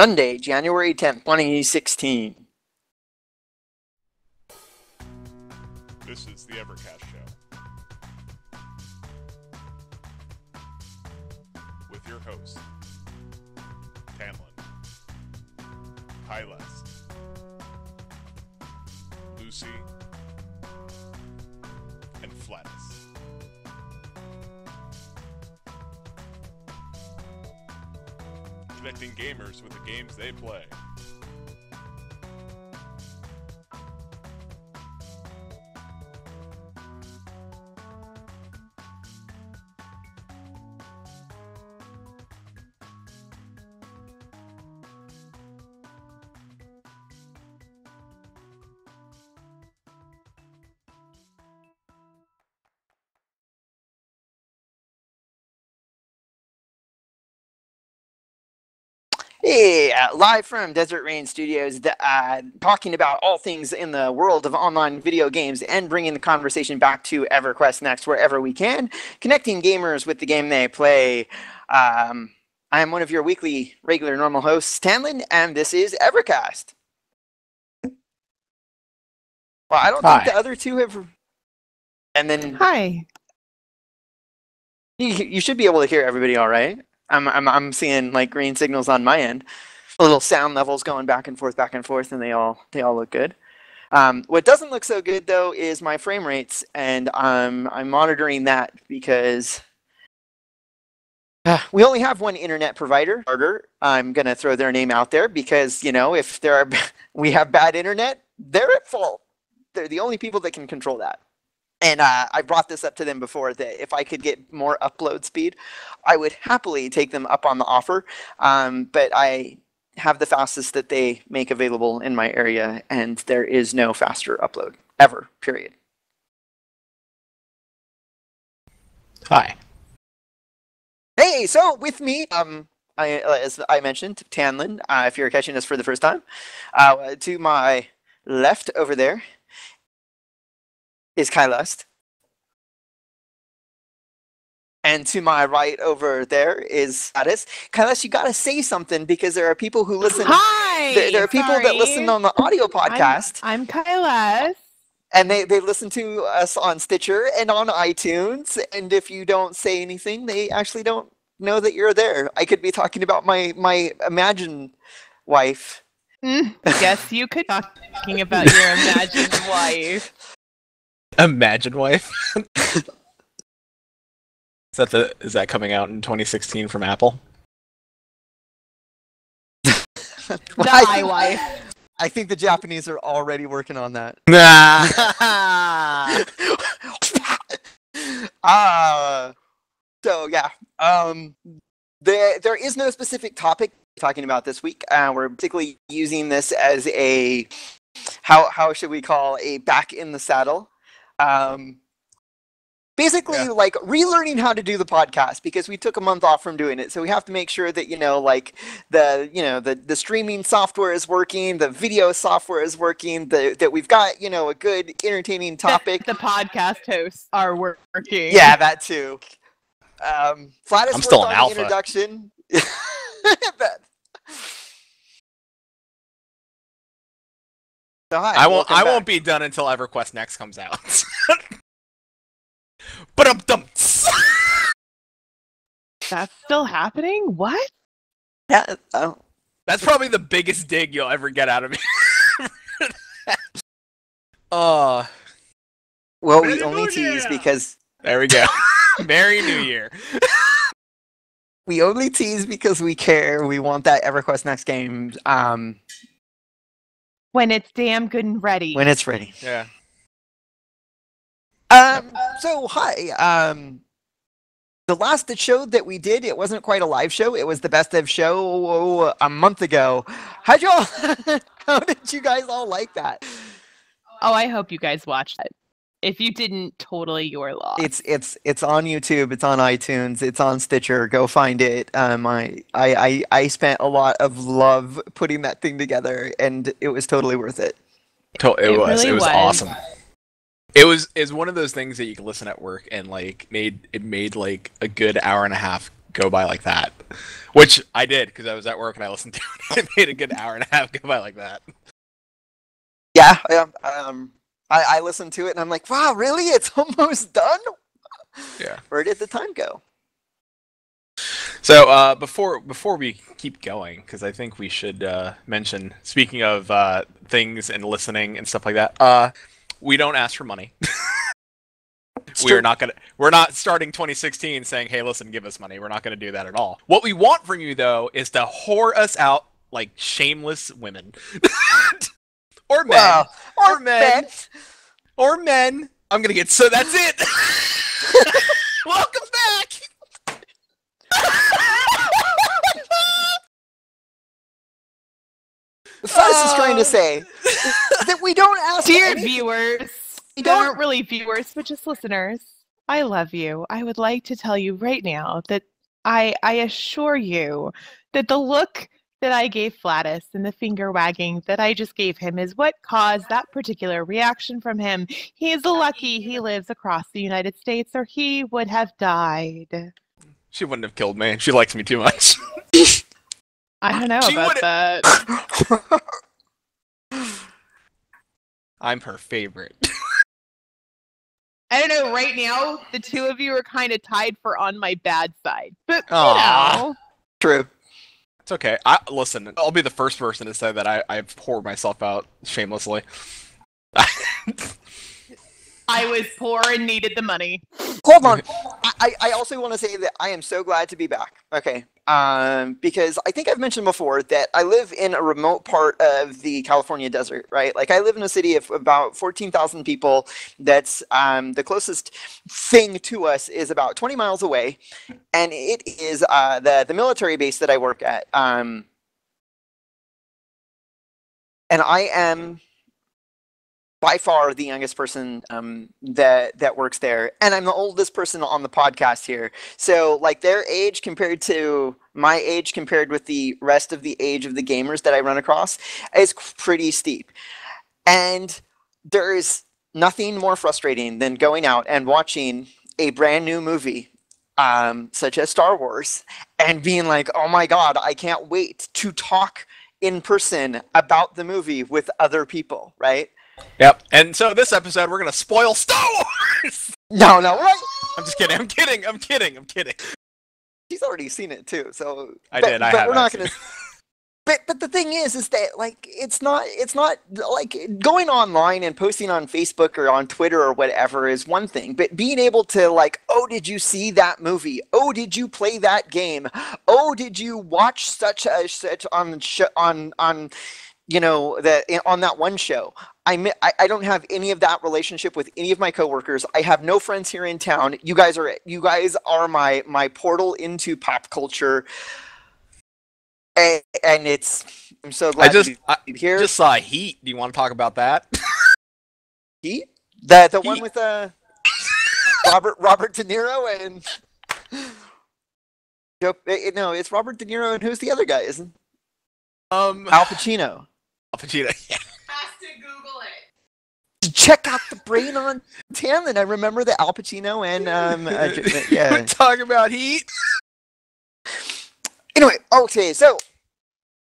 Sunday, January 10th, 2016. This is the EverCast Show. With your hosts, Tanlin, Caeleste, Lucy, and Flattus. Connecting gamers with the games they play. Yeah, live from Desert Rain Studios, talking about all things in the world of online video games and bringing the conversation back to EverQuest Next wherever we can, connecting gamers with the game they play. I am one of your weekly regular normal hosts, Tanlin, and this is EverCast. Well, I don't think the other two have... And then... Hi. You should be able to hear everybody all right. I'm seeing like green signals on my end, little sound levels going back and forth, and they all look good. What doesn't look so good though is my frame rates, and I'm monitoring that because we only have one internet provider. I'm gonna throw their name out there because you know if there are we have bad internet, they're at fault. They're the only people that can control that. And I brought this up to them before that if I could get more upload speed, I would happily take them up on the offer. But I have the fastest that they make available in my area, and there is no faster upload ever, period. Hi. Hey, so with me, as I mentioned, Tanlin, if you're catching us for the first time, to my left over there, is Caeleste. And to my right over there is Flattus. Caeleste, you gotta say something because there are people who listen. Hi! There are people that listen on the audio podcast. I'm Caeleste. And they listen to us on Stitcher and on iTunes. And if you don't say anything, they actually don't know that you're there. I could be talking about my imagined wife. Yes, you could be talking about your imagined wife. Imagine Wife. Is that coming out in 2016 from Apple? The iWife. I think the Japanese are already working on that. So yeah, there is no specific topic we're talking about this week. We're basically using this as a how should we call a back in the saddle. Basically, yeah. Like relearning how to do the podcast because we took a month off from doing it. So we have to make sure that, you know, like the streaming software is working, the video software is working, that we've got, you know, a good entertaining topic. The podcast hosts are working. Yeah, that too. Flattus, I'm still an alpha. Introduction. So, hi, I won't be done until EverQuest Next comes out. That's still happening? What? Yeah, that's probably the biggest dig you'll ever get out of me. Well, we only tease because... There we go. Merry New Year. We only tease because we care. We want that EverQuest Next game. When it's damn good and ready. When it's ready. Yeah. So, hi. The last show that we did, it wasn't quite a live show. It was the best of show a month ago. How did you guys all like that? Oh, I hope you guys watched it. If you didn't, totally your loss. It's on YouTube. It's on iTunes. It's on Stitcher. Go find it. I spent a lot of love putting that thing together, and it was totally worth it. It really was awesome. It was one of those things that you can listen at work, and like it made like a good hour and a half go by like that. Which I did, because I was at work and I listened to it. It made a good hour and a half go by like that. Yeah, I listened to it and I'm like, wow, really? It's almost done? Yeah. Where did the time go? So before we keep going, because I think we should mention, speaking of things and listening and stuff like that, we don't ask for money. We're not starting 2016 saying, hey, listen, give us money. We're not going to do that at all. What we want from you, though, is to whore us out like shameless women. Or men. Wow. Or men. Or men. I'm going to get... So that's it. Welcome back. Flattus is trying to say that we don't ask... Dear viewers... They aren't really viewers, but just listeners. I love you. I would like to tell you right now that I assure you that the look that I gave Flattus and the finger wagging that I just gave him is what caused that particular reaction from him. He is lucky he lives across the United States, or he would have died. She wouldn't have killed me. She likes me too much. I don't know about that. I'm her favorite. I don't know, right now, the two of you are kind of tied for on my bad side. But, you know. True. It's okay. Listen, I'll be the first person to say that I poured myself out shamelessly. I was poor and needed the money. Hold on. I also want to say that I am so glad to be back. Okay. Because I think I've mentioned before that I live in a remote part of the California desert, right? Like, I live in a city of about 14,000 people. That's the closest thing to us is about 20 miles away, and it is the military base that I work at. And I am by far the youngest person that works there, and I'm the oldest person on the podcast here. So, like, their age compared to my age, compared with the rest of the age of the gamers that I run across, is pretty steep. And there is nothing more frustrating than going out and watching a brand new movie, such as Star Wars, and being like, oh my God, I can't wait to talk in person about the movie with other people, right? Yep, and so this episode, we're going to spoil Star Wars! No, what? I'm just kidding, I'm kidding. She's already seen it, too, so... I haven't. But the thing is that, like, it's not, like, going online and posting on Facebook or on Twitter or whatever is one thing, but being able to, like, oh, did you see that movie? Oh, did you play that game? Oh, did you watch such on you know, on that one show? I don't have any of that relationship with any of my coworkers. I have no friends here in town. You guys are my portal into pop culture, and I'm so glad to be here. I just saw Heat. Do you want to talk about that? Heat? The Heat one with Robert De Niro and no, it's Robert De Niro and who's the other guy? Isn't Al Pacino? Al Pacino. Yeah. Check out the brain on Tanlin. I remember the Al Pacino and yeah. We're talking about Heat. Anyway, okay, so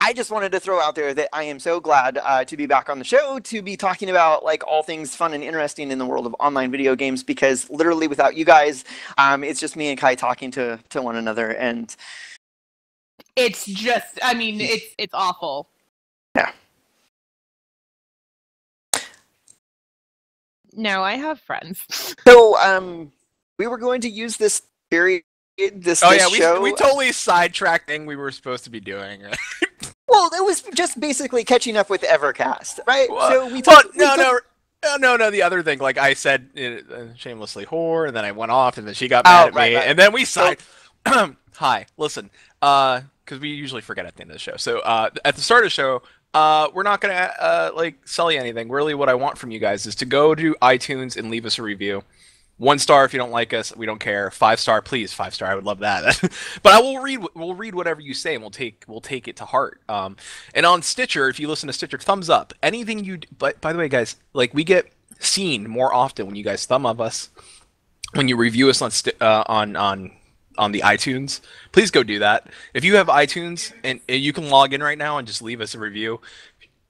I just wanted to throw out there that I am so glad to be back on the show to be talking about, like, all things fun and interesting in the world of online video games, because literally without you guys, it's just me and Kai talking to one another, and it's just, I mean, it's awful. Yeah. No, I have friends. So, we were going to use this period, this show. We totally sidetracked thing we were supposed to be doing, right? Well, it was just basically catching up with EverCast, right? Well, so we talked... No, the other thing, like I said, shamelessly whore, and then I went off, and then she got mad at me, and then we Hi, listen, because we usually forget at the end of the show. So, at the start of the show... we're not going to, like, sell you anything. Really, what I want from you guys is to go to iTunes and leave us a review. 1 star if you don't like us. We don't care. 5 star, please. 5 star. I would love that. But we'll read whatever you say, and we'll take it to heart. And on Stitcher, if you listen to Stitcher, thumbs up. Anything you... But, by the way, guys, like, we get seen more often when you guys thumb up us, when you review us on on the iTunes, please go do that. If you have iTunes and you can log in right now and just leave us a review,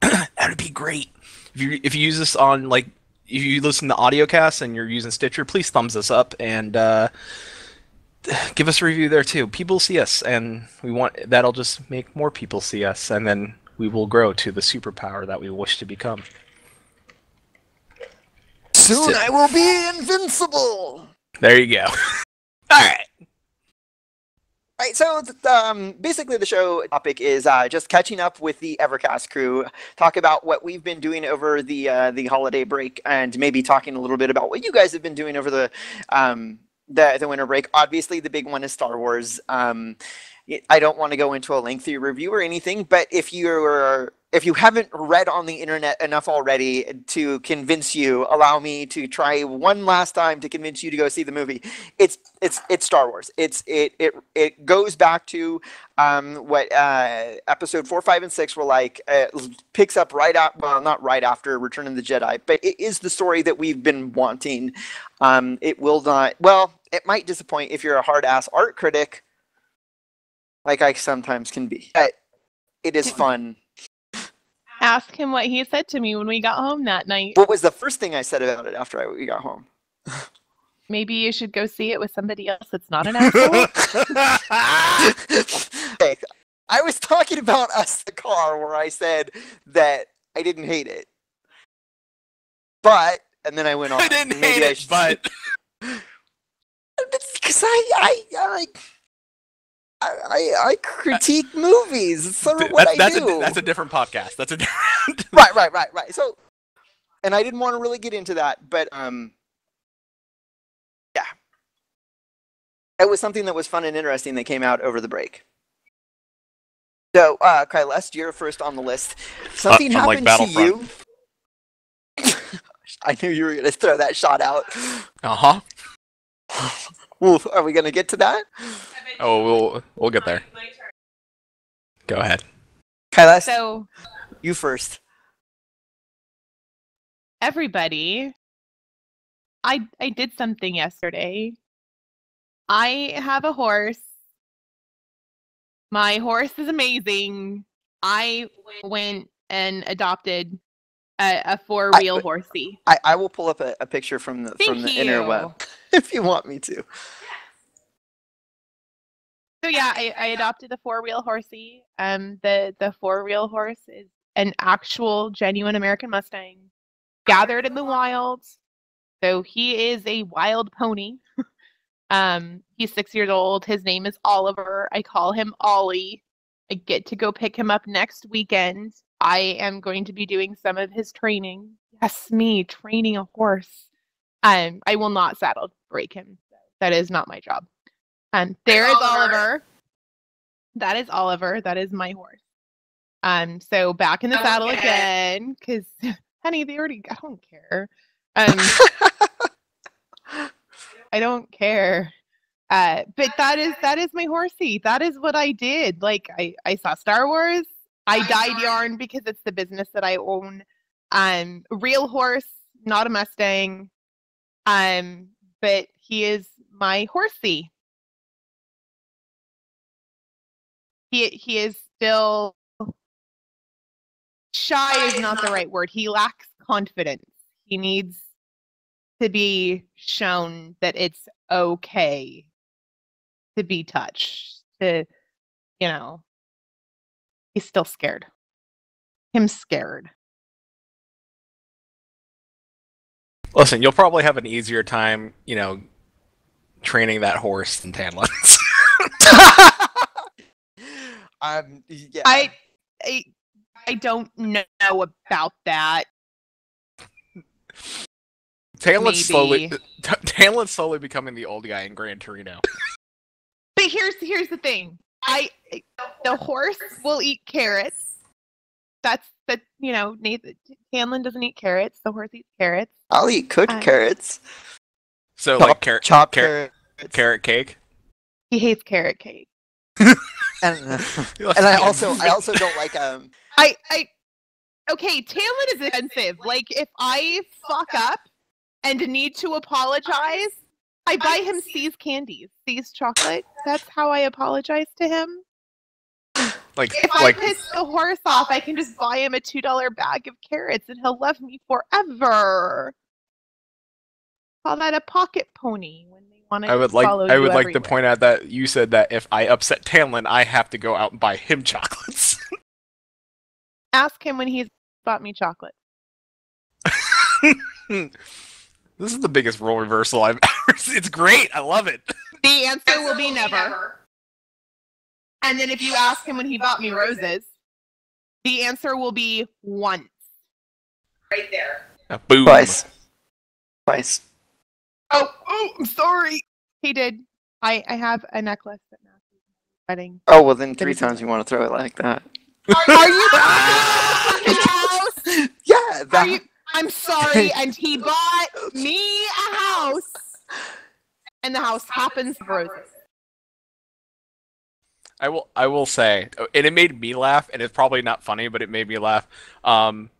that would be great. If you use this on, like, if you listen to AudioCast and you're using Stitcher, please thumbs us up and give us a review there too. People see us, and we want that'll just make more people see us, and then we will grow to the superpower that we wish to become. Soon I will be invincible. There you go. All right. All right, so basically the show topic is just catching up with the EverCast crew, talk about what we've been doing over the holiday break, and maybe talking a little bit about what you guys have been doing over the winter break. Obviously, the big one is Star Wars. I don't want to go into a lengthy review or anything, but if you haven't read on the internet enough already to convince you, allow me to try one last time to convince you to go see the movie. It's Star Wars. It goes back to what episode 4, 5, and 6 were like. Picks up right out, well, not right after Return of the Jedi, but it is the story that we've been wanting. It will not. Well, it might disappoint if you're a hard-ass art critic, like I sometimes can be. But it is fun. Ask him what he said to me when we got home that night. What was the first thing I said about it after we got home? Maybe you should go see it with somebody else that's not an asshole. Okay. I was talking about Us the Car, where I said that I didn't hate it. But, and then I went on. I didn't hate it, but. Because I critique movies. It's sort of what I do. That's a different podcast. That's a different. Right. So, and I didn't want to really get into that, but yeah, it was something that was fun and interesting that came out over the break. So, Caeleste, you're first on the list. Something happened to you. I knew you were going to throw that shot out. Uh huh. Oof, are we going to get to that? Oh, we'll get there. Go ahead. Caeleste, so, you first. Everybody, I did something yesterday. I have a horse. My horse is amazing. I went and adopted a four-wheel horsey. I will pull up a picture from the interweb if you want me to. So yeah, I adopted a four-wheel horsey. The four-wheel horse is an actual, genuine American Mustang, gathered in the wild. So he is a wild pony. He's 6 years old. His name is Oliver. I call him Ollie. I get to go pick him up next weekend. I am going to be doing some of his training. Yes, me training a horse. I will not saddle break him. That is not my job. There is Oliver. That is Oliver. That is my horse. So back in the saddle again, because honey, they already. I don't care. I don't care. But that is my horsey. That is what I did. Like I saw Star Wars. I dyed yarn because it's the business that I own. Real horse, not a Mustang. But he is my horsey. He is still shy is not the right word. He lacks confidence. He needs to be shown that it's okay to be touched. To, you know, he's still scared. Him scared. Listen, you'll probably have an easier time, you know, training that horse than Tanlin's. Yeah. I don't know about that. Tanlin's slowly becoming the old guy in Gran Torino. But here's the thing. The horse will eat carrots. That's you know, Tanlin doesn't eat carrots. The horse eats carrots. I'll eat cooked carrots. So like carrot cake. He hates carrot cake. And I also don't like okay, Tanlin is offensive. Like if I fuck up and need to apologize, I buy him See's candies, See's chocolate. That's how I apologize to him. Like, if I piss the horse off, I can just buy him a $2 bag of carrots and he'll love me forever. Call that a pocket pony when they want to follow you. I would like to point out that you said that if I upset Tanlin, I have to go out and buy him chocolates. Ask him when he's bought me chocolate. This is the biggest role reversal I've ever seen. It's great. I love it. The answer will be never. And then if you ask him when he bought me roses, the answer will be once. Right there. Boom. Twice. Oh, I'm sorry. He did. I have a necklace that matches my wedding. Oh, well then three times you want to throw it like that. Are you fucking house? Yeah. I'm sorry, and he bought me a house, and the house happens to roses. I will say, and it made me laugh, and it's probably not funny, but it made me laugh. On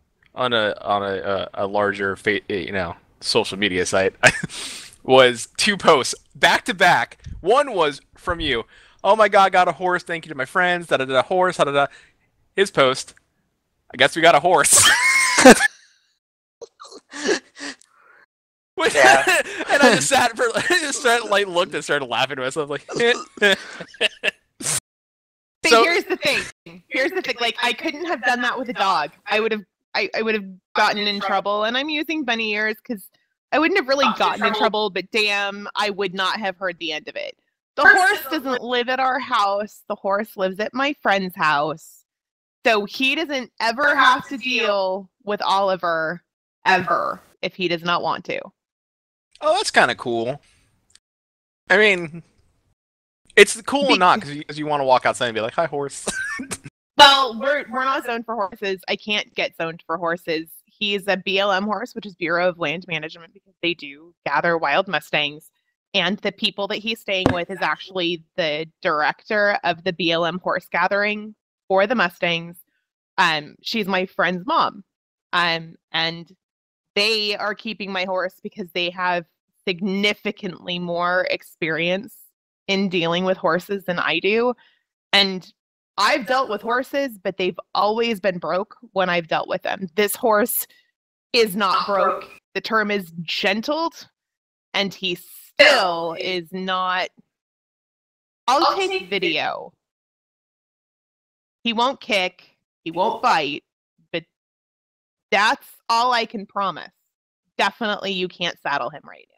a larger, social media site, was two posts back to back. One was from you. Oh my God, got a horse. Thank you to my friends. Da da da horse. Da da da. His post. I guess we got a horse. Yeah. And I just sat for looked and started laughing to myself like. So here's the thing. Like I couldn't have done that with a dog. I would have gotten in trouble. And I'm using bunny ears because I wouldn't have really gotten in trouble. But damn, I would not have heard the end of it. The horse doesn't live at our house. The horse lives at my friend's house. So he doesn't ever have to deal with Oliver ever if he does not want to. Oh, that's kind of cool. I mean, it's cool or not because you want to walk outside and be like, "Hi, horse." Well, we're not zoned for horses. I can't get zoned for horses. He's a BLM horse, which is Bureau of Land Management, because they do gather wild Mustangs. And the people that he's staying with is actually the director of the BLM horse gathering for the Mustangs. She's my friend's mom, and they are keeping my horse because they have significantly more experience in dealing with horses than I do. And I've dealt with horses, but they've always been broke when I've dealt with them. This horse is not broke. The term is gentled, and he still is not. I'll take video. He won't kick. He won't bite. But that's all I can promise. Definitely you can't saddle him right now.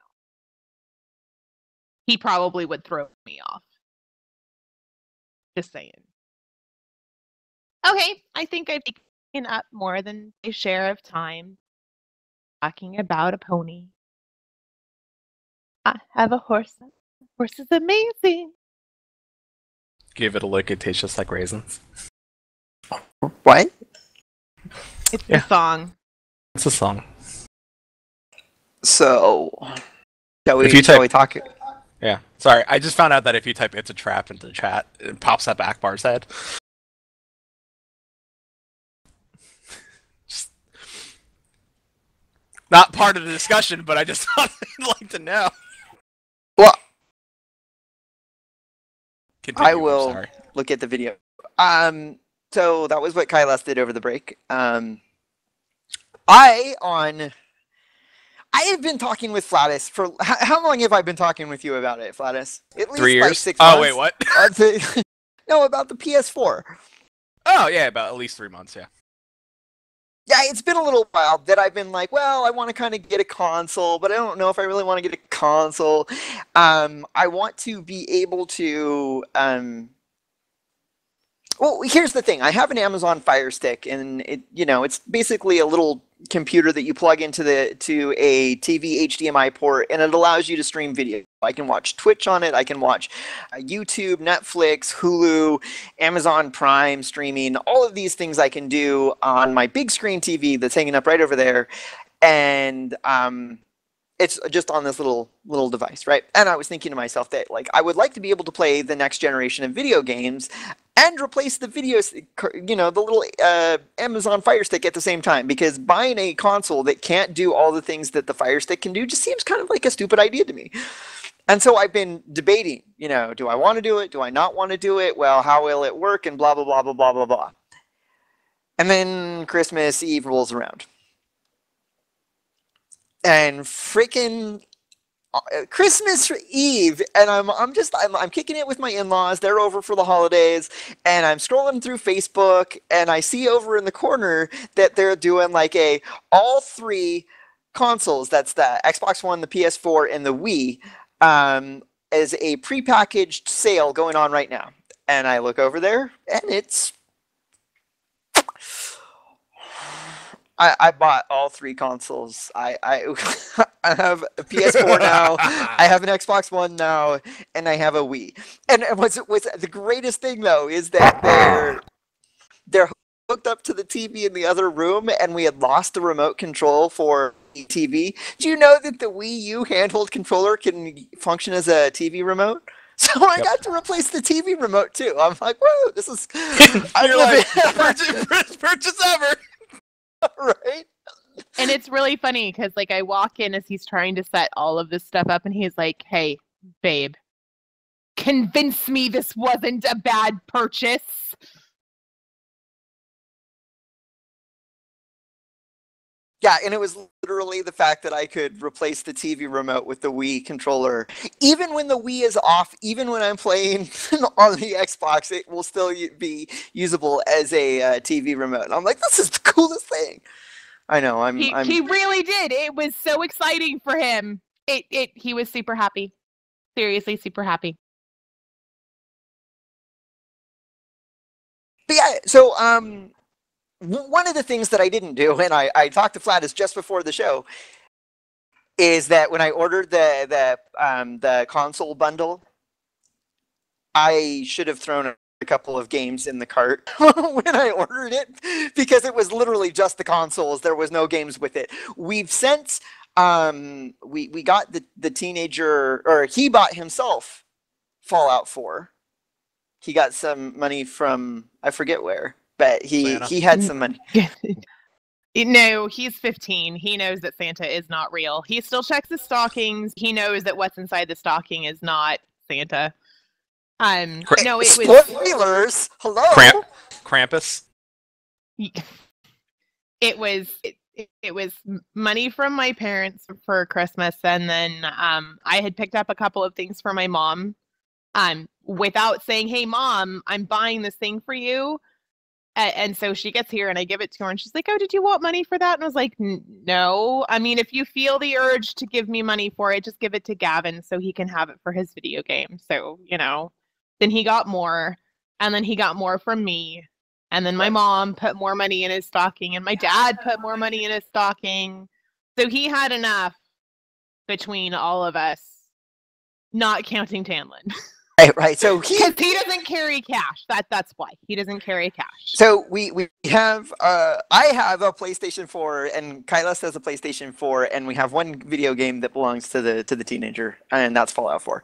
He probably would throw me off. Just saying. Okay, I think I've taken up more than a share of time talking about a pony. I have a horse. Horse is amazing. Give it a lick, it tastes just like raisins. What? It's a song. It's a song. So, shall we talk? Yeah, sorry. I just found out that if you type "it's a trap" into the chat, it pops up Akbar's head. Not part of the discussion, but I just thought I'd like to know. Well, continue, I will look at the video. So that was what Caeleste did over the break. I have been talking with Flattus for how long have I been talking with you about it, Flattus? At least 3 years. Like 6 months. Oh wait, what? No, about the PS4. Oh yeah, about at least 3 months. Yeah. Yeah, it's been a little while that I've been like, well, I want to kind of get a console, but I don't know if I really want to get a console. I want to be able to... well, here's the thing. I have an Amazon Fire Stick, and it's basically a little computer that you plug into a TV HDMI port, and it allows you to stream video. I can watch Twitch on it. I can watch YouTube, Netflix, Hulu, Amazon Prime streaming. All of these things I can do on my big screen TV that's hanging up right over there, and it's just on this little device, right? And I was thinking to myself that I would like to be able to play the next generation of video games and replace the videos, the little Amazon Fire Stick at the same time, because buying a console that can't do all the things that the Fire Stick can do just seems kind of like a stupid idea to me. And so I've been debating, you know, do I want to do it? Do I not want to do it? Well, how will it work? And blah, blah, blah, blah, blah, blah, blah. And then Christmas Eve rolls around. And freaking Christmas Eve, and I'm kicking it with my in-laws. They're over for the holidays, and I'm scrolling through Facebook, and I see over in the corner that they're doing like a all three consoles. That's the Xbox One, the PS4, and the Wii, as a prepackaged sale going on right now. And I look over there, and it's I bought all three consoles. I have a PS4 now, I have an Xbox One now, and I have a Wii. And what's the greatest thing, though, is that they're hooked up to the TV in the other room, and we had lost the remote control for the TV. Do you know that the Wii U handheld controller can function as a TV remote? So I got to replace the TV remote, too. I'm like, whoa, this is... You're like, purchase ever! Right? And it's really funny because, like, I walk in as he's trying to set all of this stuff up, and he's like, hey, babe, convince me this wasn't a bad purchase. Yeah, and it was literally the fact that I could replace the TV remote with the Wii controller. Even when the Wii is off, even when I'm playing on the Xbox, it will still be usable as a TV remote. And I'm like, this is the coolest thing. I know. He really did. It was so exciting for him. He was super happy. Seriously, super happy. But yeah, so one of the things that I didn't do, and I talked to Flattus just before the show, is that when I ordered the console bundle, I should have thrown a couple of games in the cart when I ordered it, because it was literally just the consoles. There was no games with it. We've since we got the teenager, or he bought himself Fallout 4. He got some money from I forget where. But he had some money. No, he's 15. He knows that Santa is not real. He still checks his stockings. He knows that what's inside the stocking is not Santa. No, it was spoilers. Hello, Krampus. It was money from my parents for Christmas, and then I had picked up a couple of things for my mom, without saying, "Hey, Mom, I'm buying this thing for you." And so she gets here and I give it to her and she's like, oh, did you want money for that? And I was like, no. I mean, if you feel the urge to give me money for it, just give it to Gavin so he can have it for his video game. So, you know, then he got more, and then he got more from me. And then my mom put more money in his stocking, and my dad put more money in his stocking. So he had enough between all of us, not counting Tanlin. Right, so he doesn't carry cash. That's why he doesn't carry cash. So we have I have a PlayStation 4, and Caeleste has a PlayStation 4, and we have one video game that belongs to the teenager, and that's Fallout 4.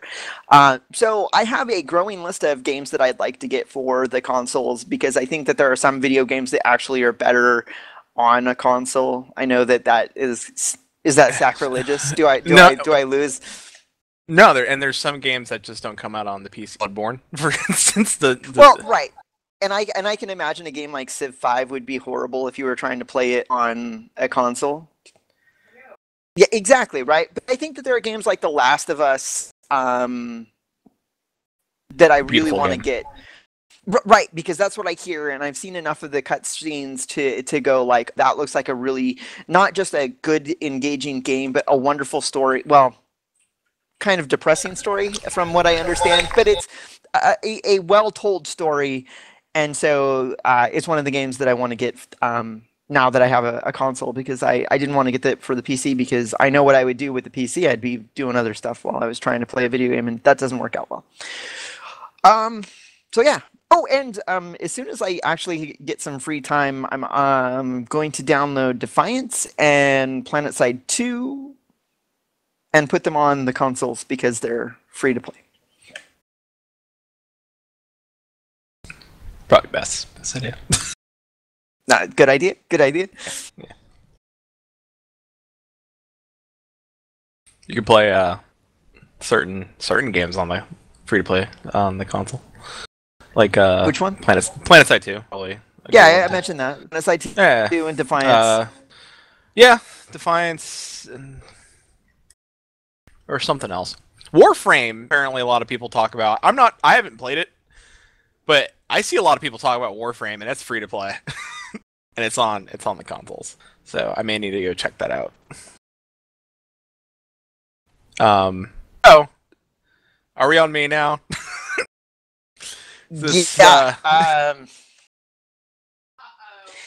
So I have a growing list of games that I'd like to get for the consoles, because I think that there are some video games that actually are better on a console. I know that is that sacrilegious? Do I lose? No, there's some games that just don't come out on the PC. Bloodborne, for instance. Right, and I can imagine a game like Civ 5 would be horrible if you were trying to play it on a console. Yeah, exactly, right. But I think that there are games like The Last of Us that I really want to get. Right, because that's what I hear, and I've seen enough of the cutscenes to go like, that looks like a really, not just a good engaging game, but a wonderful story. Well, kind of depressing story from what I understand, but it's a well-told story, and so it's one of the games that I want to get now that I have a console, because I didn't want to get that for the PC, because I know what I would do with the PC. I'd be doing other stuff while I was trying to play a video game, and that doesn't work out well. So yeah. Oh, and as soon as I actually get some free time, I'm going to download Defiance and Planetside 2, and put them on the consoles because they're free to play. Probably best idea. Nah, good idea. Good idea. Yeah. You can play certain games on the free to play on the console. Like which one? Planetside 2, probably. Yeah, I mentioned that. Planetside 2 and Defiance. Yeah, Defiance and... or something else. Warframe, apparently a lot of people talk about. I haven't played it, but I see a lot of people talk about Warframe, and that's free to play. And it's on the consoles. So I may need to go check that out. Are we on me now?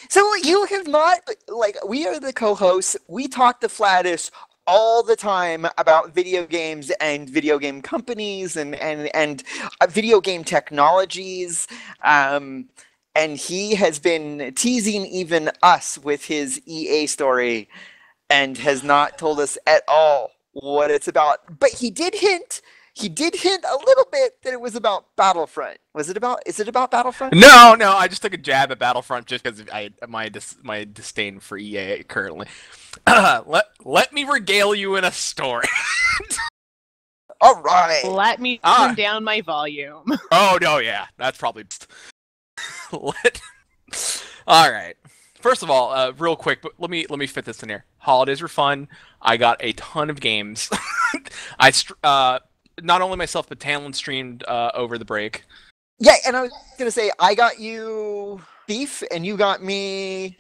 So you have not, like, we are the co-hosts. We talk to Flattus all the time about video games and video game companies and video game technologies. And he has been teasing even us with his EA story and has not told us at all what it's about. But he did hint a little bit that it was about Battlefront. Is it about Battlefront? No, I just took a jab at Battlefront just because my disdain for EA currently. Let me regale you in a story. All right. Let me turn down my volume. Oh no, yeah, that's probably. All right. First of all, real quick, but let me fit this in here. Holidays were fun. I got a ton of games. Not only myself, but Tanlin streamed over the break. Yeah, and I was going to say, I got you Thief, and you got me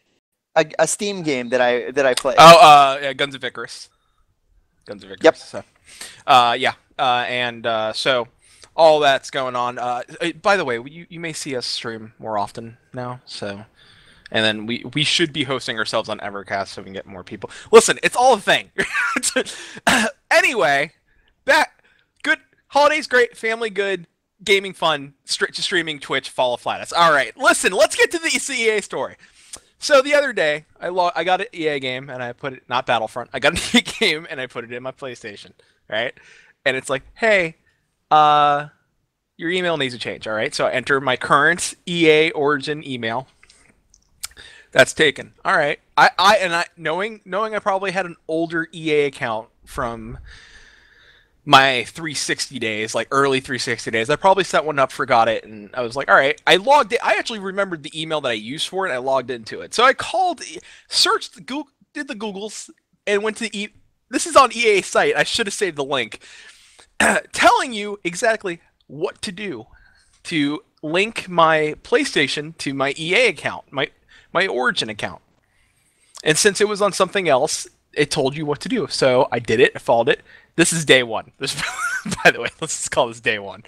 a Steam game that I played. Oh, yeah, Guns of Icarus. Guns of Icarus. Yep. So. So all that's going on. By the way, you may see us stream more often now, so... And then we should be hosting ourselves on EverCast so we can get more people. Listen, it's all a thing. Anyway, good. Holidays great. Family good. Gaming fun. Streaming Twitch. Follow Flattus. All right. Listen, let's get to the EA story. So the other day, I got an EA game and I put it, not Battlefront. I got an EA game and I put it in my PlayStation, right? And it's like, hey, your email needs to change, all right? So I enter my current EA Origin email. That's taken. All right. I knowing I probably had an older EA account from my 360 days, like early 360 days, I probably set one up, forgot it, and I was like, all right. I logged it. I actually remembered the email that I used for it. And I logged into it. So I searched Google, did the Googles, and went to this is on EA's site. I should have saved the link, telling you exactly what to do to link my PlayStation to my EA account, my Origin account. And since it was on something else, it told you what to do. So I did it. I followed it. This is day one. By the way, let's just call this day one.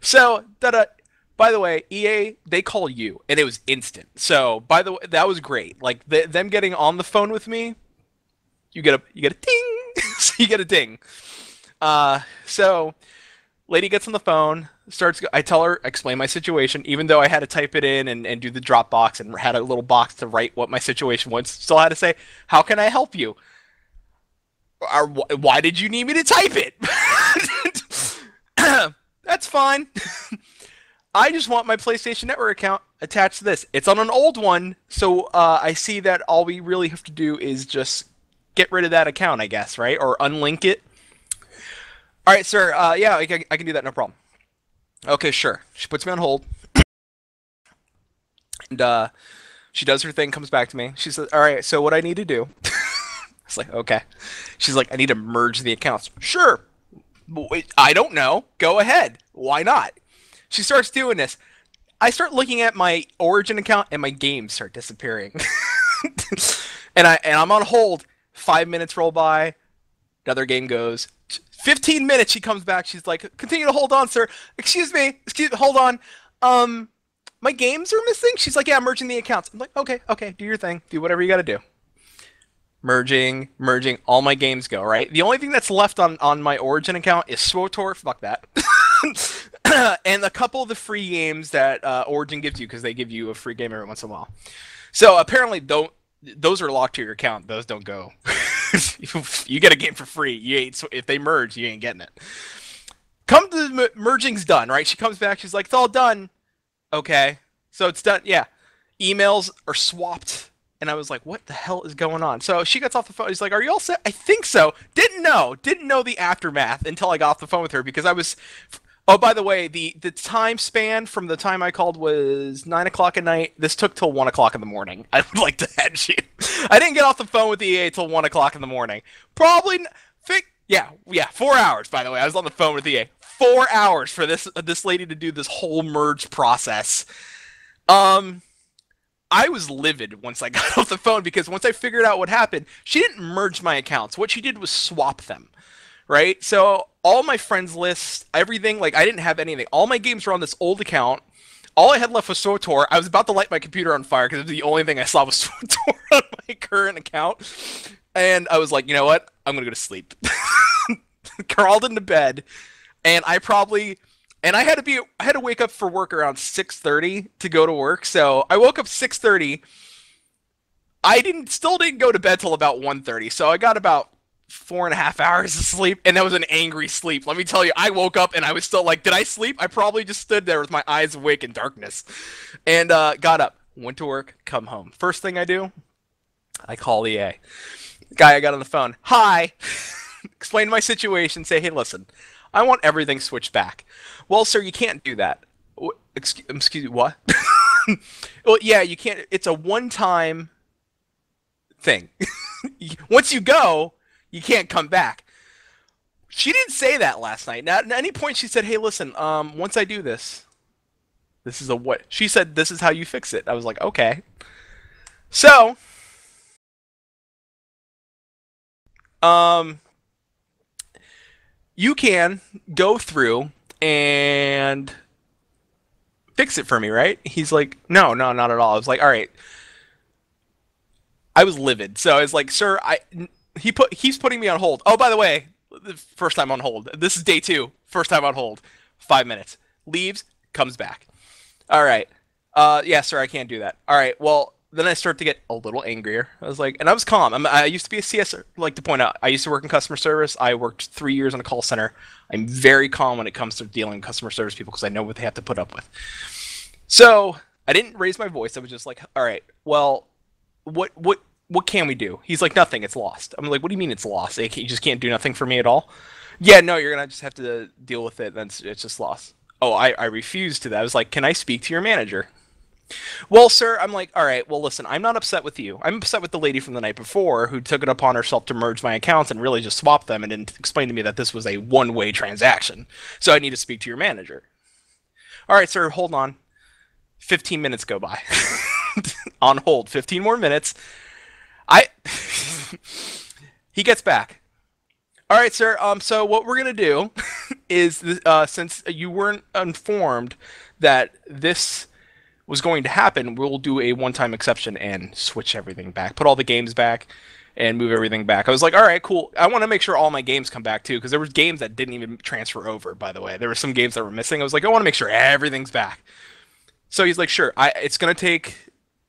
So, by the way, EA, they call you. And it was instant. So, by the way, that was great. Like, them getting on the phone with me, you get a ding. So you get a ding. So, lady gets on the phone. I tell her, explain my situation, even though I had to type it in and do the Dropbox and had a little box to write what my situation was. Still had to say, how can I help you? Or, why did you need me to type it? That's fine. I just want my PlayStation Network account attached to this. It's on an old one, so I see that all we really have to do is just get rid of that account, I guess, right? Or unlink it. All right, sir. Yeah, I can do that. No problem. Okay, sure. She puts me on hold. And she does her thing, comes back to me. She says, all right, so what I need to do... It's like, okay. She's like, I need to merge the accounts. Sure. I don't know. Go ahead. Why not? She starts doing this. I start looking at my Origin account, and my games start disappearing. And I'm on hold. 5 minutes roll by. Another game goes... 15 minutes, she comes back. She's like, continue to hold on, sir. Excuse me. Hold on. My games are missing? She's like, yeah, I'm merging the accounts. I'm like, okay. Do your thing. Do whatever you got to do. Merging. All my games go, right? The only thing that's left on my Origin account is SWTOR. Fuck that. And a couple of the free games that Origin gives you, because they give you a free game every once in a while. So apparently those are locked to your account. Those don't go. You get a game for free. If they merge, you ain't getting it. Merging's done, right? She comes back. She's like, it's all done. Okay. So it's done. Yeah. Emails are swapped. And I was like, what the hell is going on? So she gets off the phone. She's like, are you all set? I think so. Didn't know the aftermath until I got off the phone with her because I was... Oh, by the way, the time span from the time I called was 9 o'clock at night. This took till 1 o'clock in the morning. I would like to hedge you. I didn't get off the phone with EA till 1 o'clock in the morning. Probably... Yeah, 4 hours, by the way. I was on the phone with EA. 4 hours for this lady to do this whole merge process. I was livid once I got off the phone because once I figured out what happened, she didn't merge my accounts. What she did was swap them, right? So all my friends lists, everything, like I didn't have anything. All my games were on this old account. All I had left was SWTOR. I was about to light my computer on fire because the only thing I saw was SWTOR on my current account. And I was like, you know what? I'm going to go to sleep. Crawled into bed, and I had to wake up for work around 6:30 to go to work. So I woke up 6:30. I still didn't go to bed till about 1:30. So I got about 4.5 hours of sleep, and that was an angry sleep. Let me tell you, I woke up and I was still like, did I sleep? I probably just stood there with my eyes awake in darkness, and got up, went to work, come home. First thing I do, I call EA. Guy I got on the phone. Hi. Explain my situation. Say, hey, listen. I want everything switched back. Well, sir, you can't do that. Excuse me, what? Well, yeah, you can't. It's a one-time thing. Once you go, you can't come back. She didn't say that last night. Now, at any point, she said, hey, listen, once I do this, this is a what? She said, this is how you fix it. I was like, okay. So, you can go through and fix it for me, right? He's like, no, not at all. I was like, all right. I was livid. So I was like, sir, he's putting me on hold. Oh, by the way, first time on hold. This is day 2. First time on hold. 5 minutes. Leaves, comes back. All right. Yeah, sir, I can't do that. All right. Well, then I start to get a little angrier. I was like, and I was calm. I used to be a CS, like to point out, I used to work in customer service. I worked 3 years in a call center. I'm very calm when it comes to dealing with customer service people because I know what they have to put up with. So I didn't raise my voice. I was just like, all right, well, what can we do? He's like, nothing, it's lost. I'm like, what do you mean it's lost? You just can't do nothing for me at all? Yeah, no, you're going to just have to deal with it. It's just lost. Oh, I refused to that. I was like, can I speak to your manager? Well, sir, I'm like, all right, well, listen, I'm not upset with you. I'm upset with the lady from the night before who took it upon herself to merge my accounts and really just swap them and didn't explain to me that this was a one-way transaction. So I need to speak to your manager. All right, sir, hold on. 15 minutes go by. On hold, 15 more minutes. He gets back. All right, sir, so what we're going to do is since you weren't informed that this was going to happen, we'll do a one-time exception and switch everything back. Put all the games back and move everything back. I was like, all right, cool. I want to make sure all my games come back, too, because there were games that didn't even transfer over, by the way. There were some games that were missing. I was like, I want to make sure everything's back. So he's like, sure, it's going to take...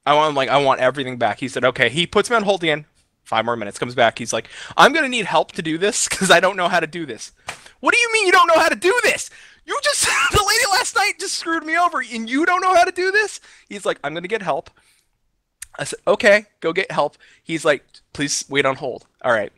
I want everything back. He said, okay. He puts me on hold again. 5 more minutes. Comes back. He's like, I'm going to need help to do this because I don't know how to do this. What do you mean you don't know how to do this? You just, the lady last night just screwed me over, and you don't know how to do this? He's like, I'm going to get help. I said, okay, go get help. He's like, please wait on hold. All right.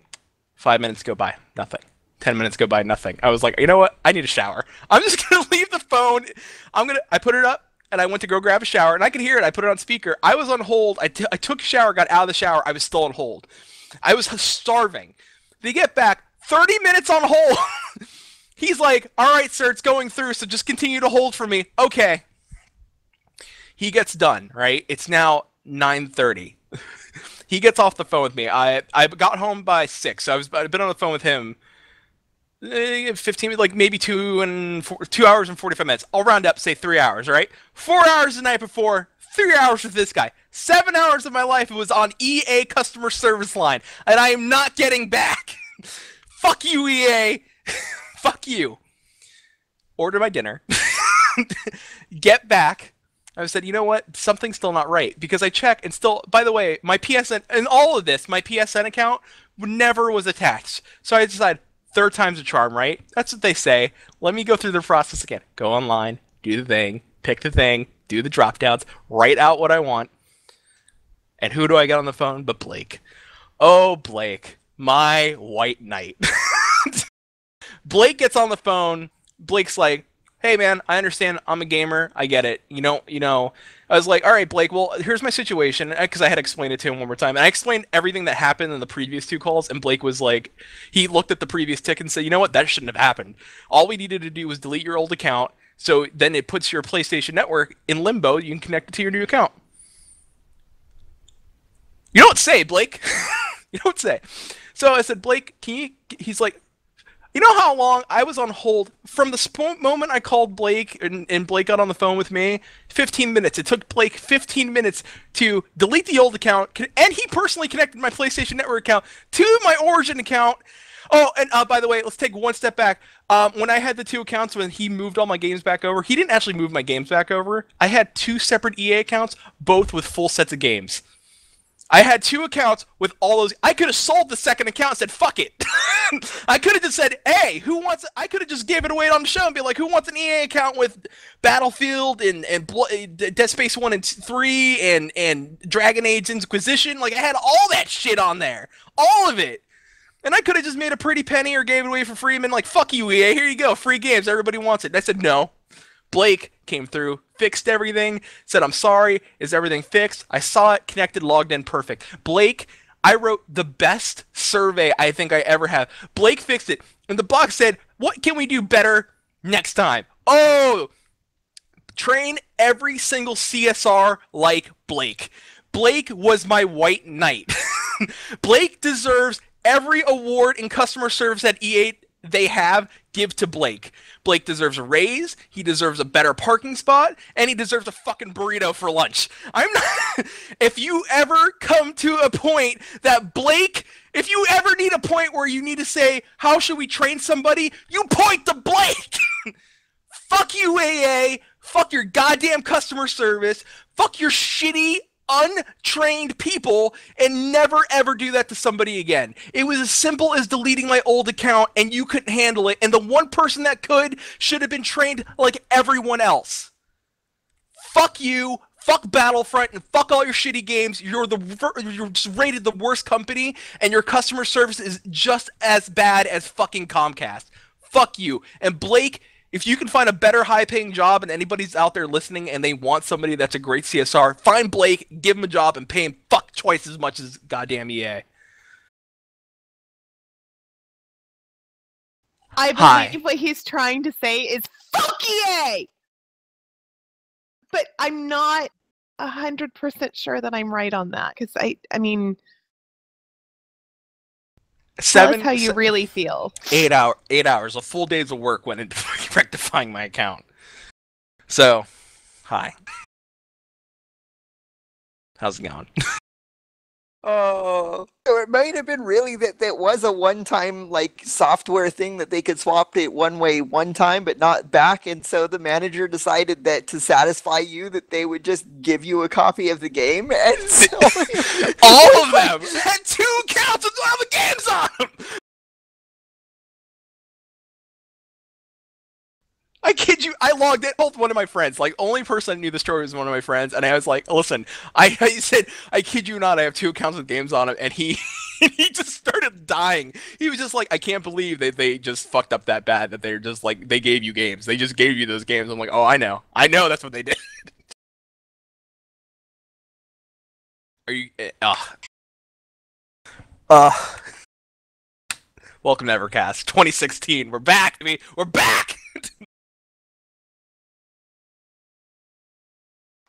5 minutes go by, nothing. 10 minutes go by, nothing. I was like, you know what? I need a shower. I'm just going to leave the phone. I put it up, and I went to go grab a shower, and I could hear it. I put it on speaker. I was on hold. I took a shower, got out of the shower. I was still on hold. I was starving. They get back, 30 minutes on hold. He's like, all right, sir, it's going through, so just continue to hold for me. Okay. He gets done, right? It's now 9:30. He gets off the phone with me. I got home by 6, so I've been on the phone with him 15, like maybe 2 hours and 45 minutes. I'll round up, say 3 hours, right? 4 hours the night before, 3 hours with this guy. 7 hours of my life was on EA customer service line, and I am not getting back. Fuck you, EA. Fuck you. Order my dinner. Get back. I said, you know what? Something's still not right. Because I check and still, by the way, my PSN, and all of this, my PSN account never was attached. So I decided, third time's a charm, right? That's what they say. Let me go through the process again. Go online, do the thing, pick the thing, do the drop downs, write out what I want. And who do I get on the phone but Blake? Oh, Blake, my white knight. Blake gets on the phone. Blake's like, hey, man, I understand. I'm a gamer. I get it. You know, I was like, all right, Blake, well, here's my situation. Because I had explained it to him one more time. And I explained everything that happened in the previous two calls. And Blake was like, he looked at the previous tick and said, you know what? That shouldn't have happened. All we needed to do was delete your old account. So then it puts your PlayStation Network in limbo. You can connect it to your new account. You don't say, Blake. You don't say. So I said, Blake, can you? He's like, you know how long I was on hold from the moment I called Blake and Blake got on the phone with me? 15 minutes. It took Blake 15 minutes to delete the old account, and he personally connected my PlayStation Network account to my Origin account. Oh, and by the way, let's take one step back. When I had the two accounts, when he moved all my games back over, he didn't actually move my games back over. I had two separate EA accounts, both with full sets of games. I had two accounts with all those. I could have sold the second account and said, fuck it. I could have just said, hey, who wants it? I could have just gave it away on the show and be like, who wants an EA account with Battlefield and Dead Space 1 and 3 and Dragon Age Inquisition? Like, I had all that shit on there. All of it. And I could have just made a pretty penny or gave it away for free and been like, fuck you, EA. Here you go. Free games. Everybody wants it. And I said, no. Blake came through, fixed everything, said, I'm sorry, is everything fixed? I saw it, connected, logged in, perfect. Blake, I wrote the best survey I think I ever have. Blake fixed it, and the box said, what can we do better next time? Oh, train every single CSR like Blake. Blake was my white knight. Blake deserves every award in customer service at EA they have. Give to Blake. Blake deserves a raise, he deserves a better parking spot, and he deserves a fucking burrito for lunch. I'm not... If you ever come to a point that Blake... If you ever need a point where you need to say, how should we train somebody? You point to Blake! Fuck you, AA! Fuck your goddamn customer service! Fuck your shitty, untrained people, and never ever do that to somebody again. It was as simple as deleting my old account, and you couldn't handle it, and the one person that could should have been trained like everyone else. Fuck you, fuck Battlefront, and fuck all your shitty games. You're just rated the worst company, and your customer service is just as bad as fucking Comcast. Fuck you. And Blake, if you can find a better high-paying job and anybody's out there listening and they want somebody that's a great CSR, find Blake, give him a job, and pay him fuck twice as much as goddamn EA. I believe what he's trying to say is fuck EA! But I'm not 100% sure that I'm right on that, because I mean... That's how you really feel. 8 hours, a full day's of work went into rectifying my account. So, hi. How's it going? Oh, it might have been really that that was a one-time like software thing that they could swap it one way one time, but not back. And so the manager decided that to satisfy you, that they would just give you a copy of the game. And so all of them had two accounts with all the games on them. I kid you, I logged in, told one of my friends, like, only person I knew the story was one of my friends, and I was like, listen, I said, I kid you not, I have two accounts with games on him, and he just started dying. He was just like, I can't believe that they just fucked up that bad, that they're just like, they gave you games, they just gave you those games. I'm like, oh, I know, that's what they did. Are you, welcome to EverCast, 2016, we're back, I mean, we're back!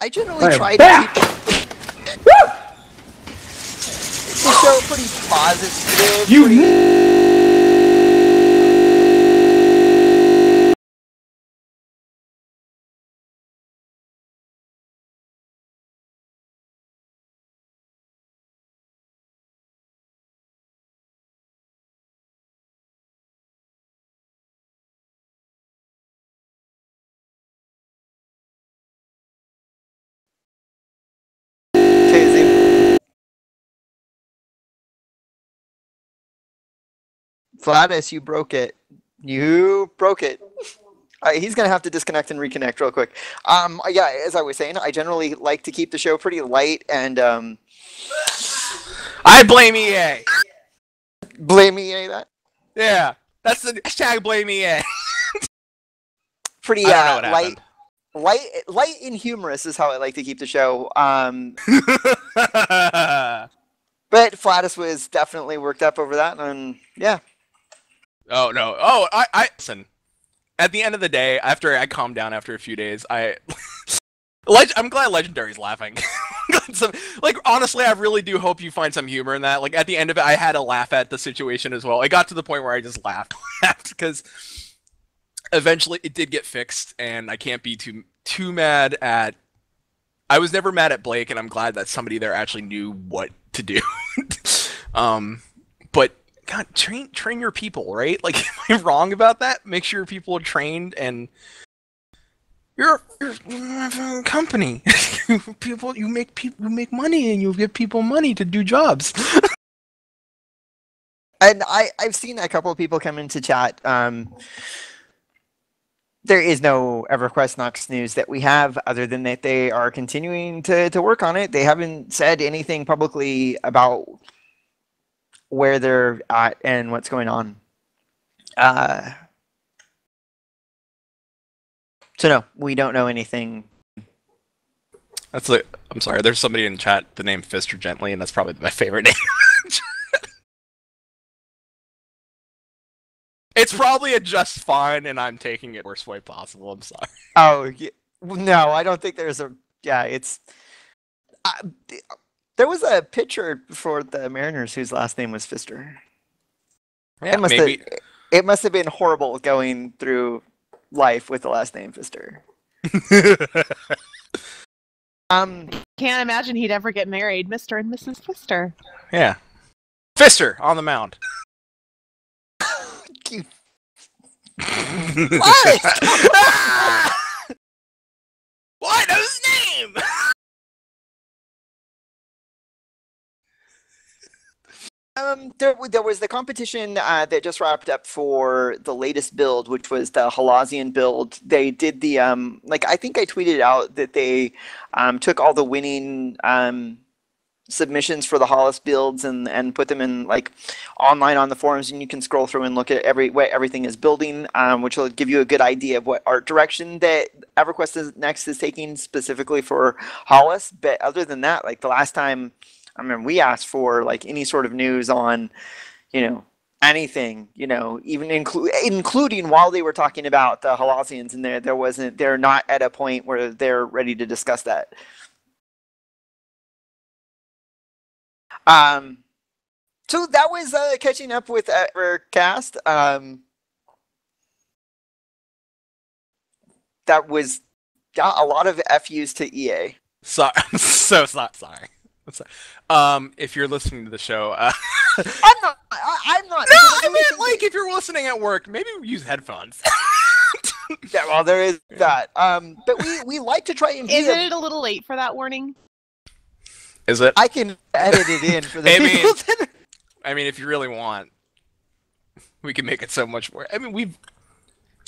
I generally try to show pretty positive. Flattus, you broke it. You broke it. He's going to have to disconnect and reconnect real quick. Yeah, as I was saying, I generally like to keep the show pretty light, and I blame EA. Blame EA that? Yeah, that's the hashtag blame EA. Pretty light and humorous is how I like to keep the show. But Flattus was definitely worked up over that, and yeah. Oh no! Oh, I listen. At the end of the day, after I calmed down after a few days, I'm glad Legendary's laughing. Like, honestly, I really do hope you find some humor in that. Like, at the end of it, I had a laugh at the situation as well. It got to the point where I just laughed because eventually it did get fixed, and I can't be too mad at. I was never mad at Blake, and I'm glad that somebody there actually knew what to do. But God, train your people, right? Like, am I wrong about that? Make sure your people are trained, and you're a company. you make money, and you give people money to do jobs. And I've seen a couple of people come into chat. There is no EverQuest Next news that we have, other than that they are continuing to work on it. They haven't said anything publicly about where they're at and what's going on. So no, we don't know anything. That's like, I'm sorry, there's somebody in chat, the name Fister Gently, and that's probably my favorite name. It's probably a just fine, and I'm taking it worst way possible, I'm sorry. Oh, yeah. No, I don't think there's a... Yeah, it's... There was a pitcher for the Mariners whose last name was Fister. Yeah, it must have been horrible going through life with the last name Fister. Can't imagine he'd ever get married, Mr. and Mrs. Fister. Yeah. Fister on the mound. You... What? What? Whose name? There was the competition that just wrapped up for the latest build, which was the Halazian build. They did the like, I think I tweeted out that they took all the winning submissions for the Hollis builds and put them in, like, online on the forums, and you can scroll through and look at what everything is building, which will give you a good idea of what art direction that EverQuest Next is taking specifically for Hollis. But other than that, like, the last time, I mean, we asked for, like, any sort of news on, you know, anything, you know, even including while they were talking about the Halazians in there, they're not at a point where they're ready to discuss that. So that was catching up with EverCast. That was got a lot of FUs to EA. Sorry, I'm so sorry. I'm sorry. If you're listening to the show, I'm not. I'm not. No, I meant like if you're listening at work, maybe use headphones. Yeah, well, there is that. But we like to try and. Isn't it a little late for that warning? Is it? I can edit it in for the people that are... I mean, if you really want, we can make it so much more. I mean, we've...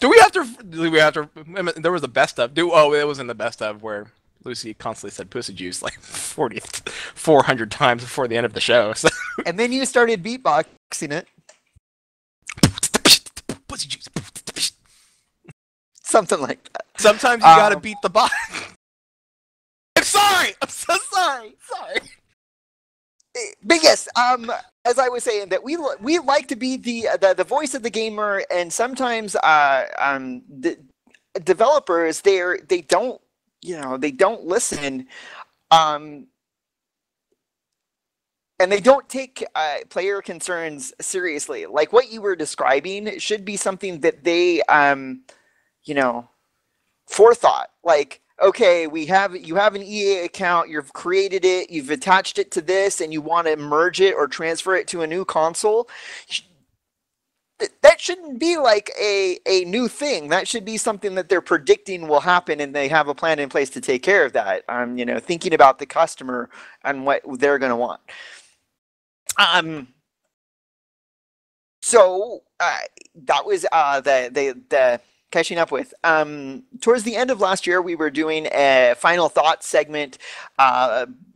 Do we have to... I mean, there was a best of... Oh, it was in the best of where Lucy constantly said pussy juice like 400 times before the end of the show. So. And then you started beatboxing it. Pussy juice. Something like that. Sometimes you gotta beat the box. Sorry, I'm so sorry. But yes, as I was saying, that we like to be the voice of the gamer, and sometimes the developers they don't, you know, they don't listen, and they don't take player concerns seriously. Like what you were describing should be something that they you know, forethought, like. Okay, you have an EA account, you've created it, you've attached it to this, and you want to merge it or transfer it to a new console. That shouldn't be like a new thing. That should be something that they're predicting will happen, and they have a plan in place to take care of that. You know, thinking about the customer and what they're going to want. So that was the catching up with. Towards the end of last year, we were doing a final thoughts segment.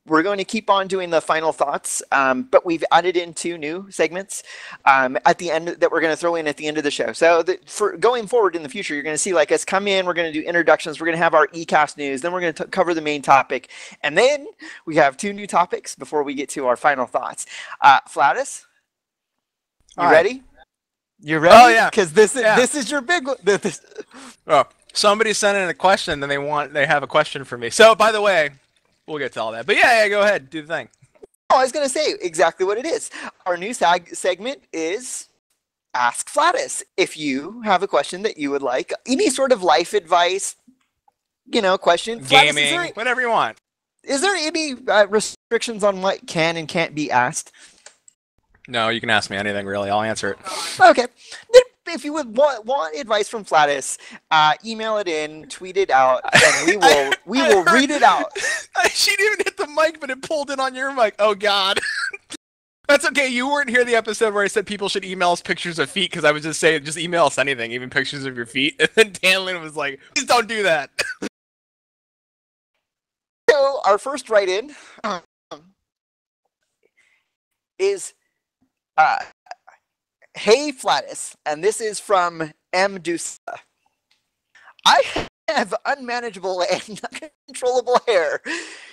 We're going to keep on doing the final thoughts, but we've added in 2 new segments at the end that we're going to throw in at the end of the show. So for going forward in the future, you're going to see like us come in, we're going to do introductions, we're going to have our ECast news, then we're going to cover the main topic. And then we have 2 new topics before we get to our final thoughts. Flattus, you ready? You ready? Oh, yeah. Because this is your big one. Oh, somebody sent in a question, and they have a question for me. So, by the way, we'll get to all that. But yeah, go ahead. Do the thing. Oh, I was going to say exactly what it is. Our new segment is Ask Flattus. If you have a question that you would like, any sort of life advice, you know, question. Gaming, whatever you want. Is there any restrictions on what can and can't be asked? No, you can ask me anything, really. I'll answer it. Okay. If you would want advice from Flattus, email it in, tweet it out, and we will read it out. She didn't even hit the mic, but it pulled in on your mic. Oh, God. That's okay. You weren't here the episode where I said people should email us pictures of feet, because I was just saying, just email us anything, even pictures of your feet. And then Tanlin was like, please don't do that. So our first write-in is... hey Flattus, and this is from Medusa. I have unmanageable and uncontrollable hair.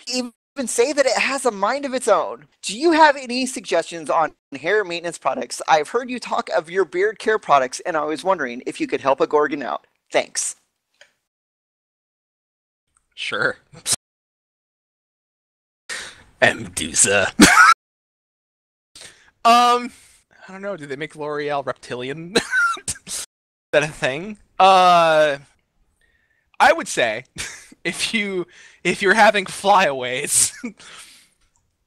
Even say that it has a mind of its own. Do you have any suggestions on hair maintenance products? I've heard you talk of your beard care products, and I was wondering if you could help a Gorgon out. Thanks. Sure. Medusa. I don't know. Do they make L'Oreal reptilian? Is that a thing? I would say if you're having flyaways,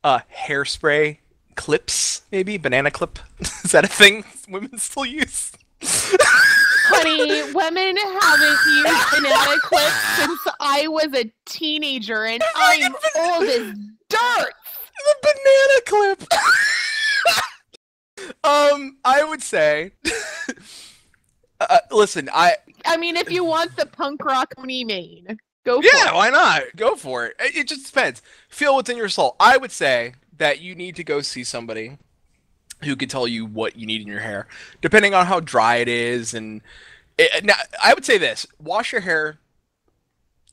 hairspray clips, maybe banana clip. Is that a thing women still use? Honey, women haven't used banana clips since I was a teenager, and I'm old as dirt. The banana clip. I would say, listen, I mean, if you want the punk rock mane, go for it. Yeah, why not? Go for it. It just depends. Feel what's in your soul. I would say that you need to go see somebody who could tell you what you need in your hair, depending on how dry it is. And now, I would say this, wash your hair,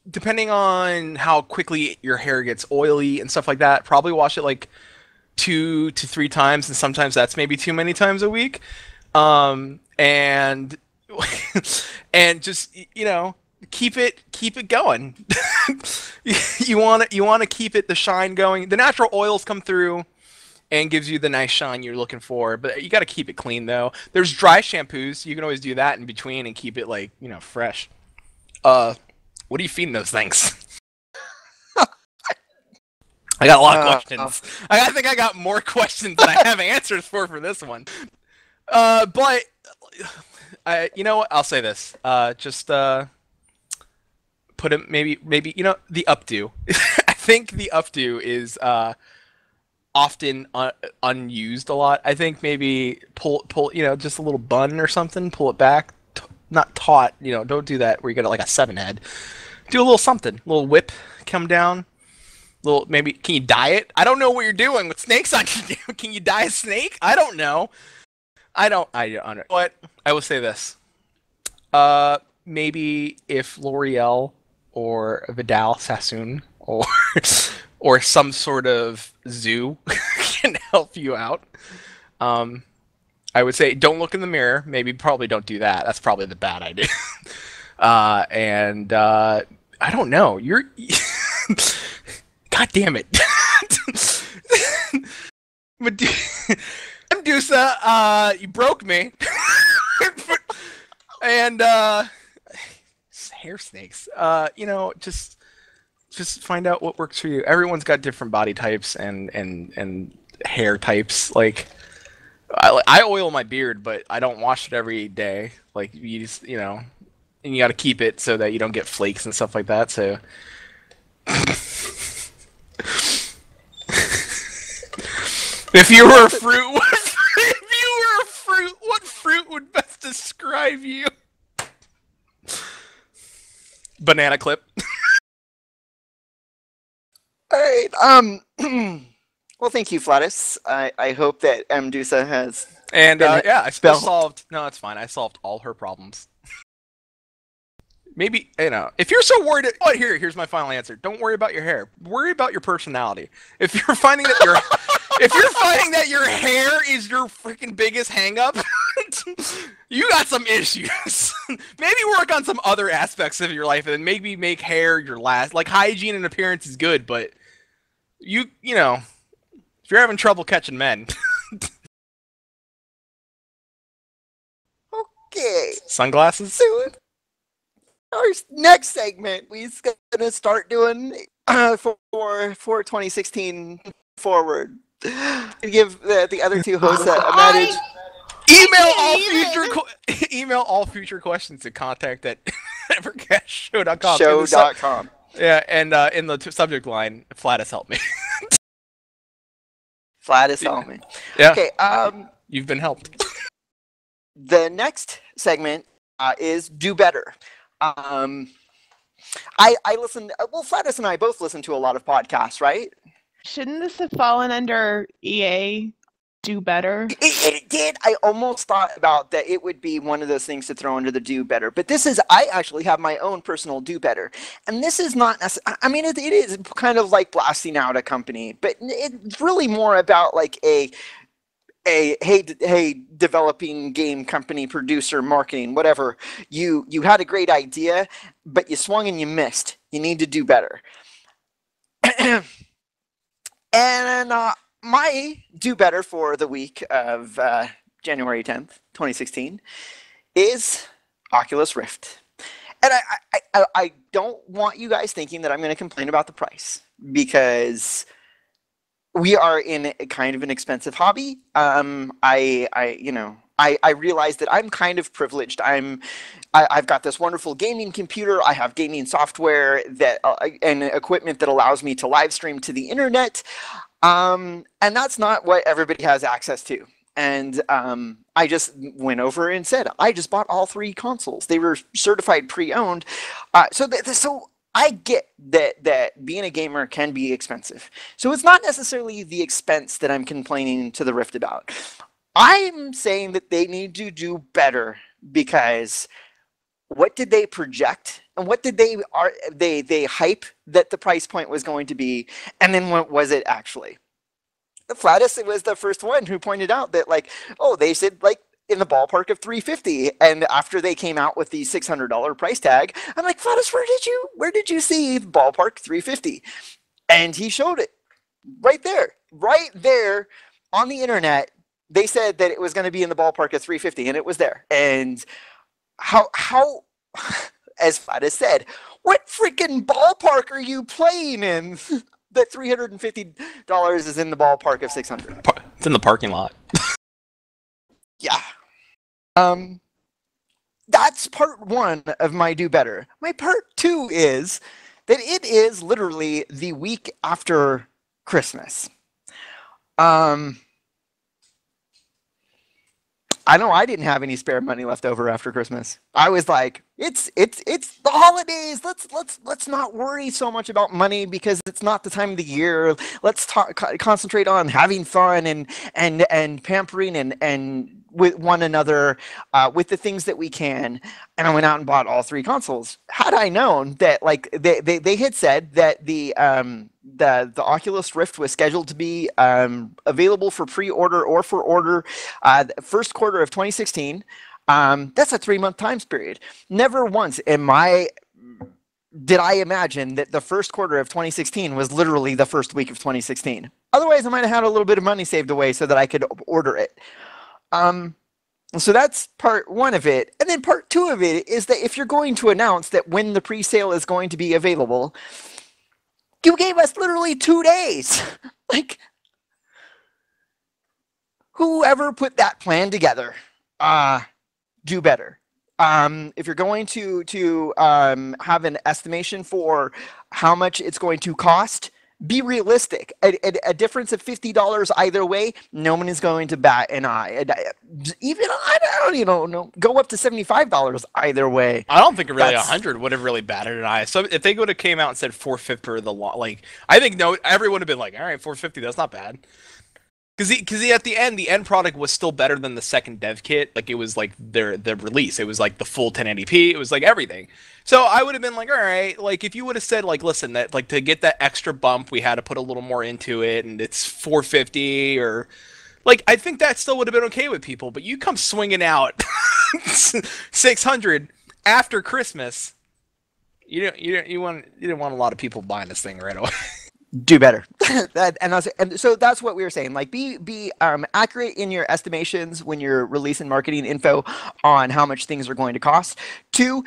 depending on how quickly your hair gets oily and stuff like that, probably wash it like 2 to 3 times, and sometimes that's maybe too many times a week, and just, you know, keep it going. you want to keep it, the shine going. The natural oils come through and gives you the nice shine you're looking for, but you got to keep it clean though. There's dry shampoos, you can always do that in between and keep it, like, you know, fresh. What are you feeding those things? I got a lot of questions. I think I got more questions than I have answers for this one. But, you know what? I'll say this. Put it maybe, you know, the updo. I think the updo is often unused a lot. I think maybe pull, you know, just a little bun or something. Pull it back. Not taut, you know, don't do that where you got like a 7 head. Do a little something. A little whip come down. Little, maybe, can you dye it? I don't know what you're doing with snakes on you. Can you dye a snake? I don't know. I don't know. But I will say this. Maybe if L'Oreal or Vidal Sassoon or some sort of zoo can help you out. I would say don't look in the mirror. Maybe probably don't do that. That's probably the bad idea. And I don't know. You're... God damn it. Medusa, you broke me. And hair snakes. You know, just find out what works for you. Everyone's got different body types and hair types. Like I oil my beard, but I don't wash it every day. Like you just, you know, and you got to keep it so that you don't get flakes and stuff like that. So if you were a fruit, what fruit would best describe you? banana clip. All right. Well, thank you, Flattus. I hope that Medusa has... And, yeah, I solved... No, it's fine. I solved all her problems. Maybe, you know, if you're so worried... Oh, here's my final answer. Don't worry about your hair. Worry about your personality. If you're finding that your... if you're finding that your hair is your freaking biggest hang-up, you got some issues. Maybe work on some other aspects of your life, and then maybe make hair your last... Like, hygiene and appearance is good, but... You know... If you're having trouble catching men... Okay. Sunglasses? So our next segment, we're gonna start doing for 2016 forward. To give the other two hosts a message. Email all future questions to contact at EverCastShow.com. Show.com. Yeah, and in the subject line, Flattus help me. Flattus help me. Yeah. Okay. You've been helped. The next segment is Do Better. I listen, well, Flattus and I both listen to a lot of podcasts, right? Shouldn't this have fallen under EA Do Better? It did. I almost thought about that it would be one of those things to throw under the Do Better. But this is, I actually have my own personal Do Better. And this is not, I mean, it is kind of like blasting out a company. But it's really more about like hey, developing game company, producer, marketing, whatever, you had a great idea, but you swung and you missed. You need to do better. And my do better for the week of January 10th, 2016 is Oculus Rift. And I don't want you guys thinking that I'm going to complain about the price, because... we are in a kind of an expensive hobby. I realize that I'm kind of privileged. I've got this wonderful gaming computer. I have gaming software that and equipment that allows me to live stream to the internet. And that's not what everybody has access to. And I just went over and said, I just bought all three consoles. They were certified pre-owned. So I get that being a gamer can be expensive. So it's not necessarily the expense that I'm complaining to the Rift about. I'm saying that they need to do better, because what did they project? And what did they hype that the price point was going to be? And then what was it actually? The Flattus was the first one who pointed out that, like, oh, they said, like, in the ballpark of $350, and after they came out with the $600 price tag, I'm like, Flattus, where did you see ballpark $350? And he showed it right there on the internet. They said that it was going to be in the ballpark of $350, and it was there. And how, as Flattus said, what freaking ballpark are you playing in? That $350 is in the ballpark of $600. It's in the parking lot. Yeah. That's part one of my do better. My part two is that it is literally the week after Christmas. I know I didn't have any spare money left over after Christmas. I was like, it's the holidays. Let's not worry so much about money, because it's not the time of the year. Let's concentrate on having fun and pampering and with one another with the things that we can. And I went out and bought all three consoles. Had I known that, like, they had said that the Oculus Rift was scheduled to be available for pre-order or for order the first quarter of 2016. That's a 3-month time period. Never once did I imagine that the first quarter of 2016 was literally the first week of 2016. Otherwise, I might have had a little bit of money saved away so that I could order it. So that's part one of it. And then part two of it is that if you're going to announce that when the pre-sale is going to be available, you gave us literally 2 days. Like, whoever put that plan together, do better. If you're going to have an estimation for how much it's going to cost, be realistic. A difference of $50 either way, no one is going to bat an eye. I don't even know. Go up to $75 either way. I don't think really 100 would have really batted an eye. So if they would have came out and said 450 or the lot, like I think no, everyone would have been like, all right, 450, that's not bad. Because at the end product was still better than the second dev kit. Like, it was, like, their release. It was, like, the full 1080p. It was, like, everything. So I would have been, like, all right. Like, if you would have said, like, listen, that like to get that extra bump, we had to put a little more into it, and it's 450 or... Like, I think that still would have been okay with people. But you come swinging out 600 after Christmas, you didn't want a lot of people buying this thing right away. Do better. and so that's what we were saying. Like, be accurate in your estimations when you're releasing marketing info on how much things are going to cost. 2,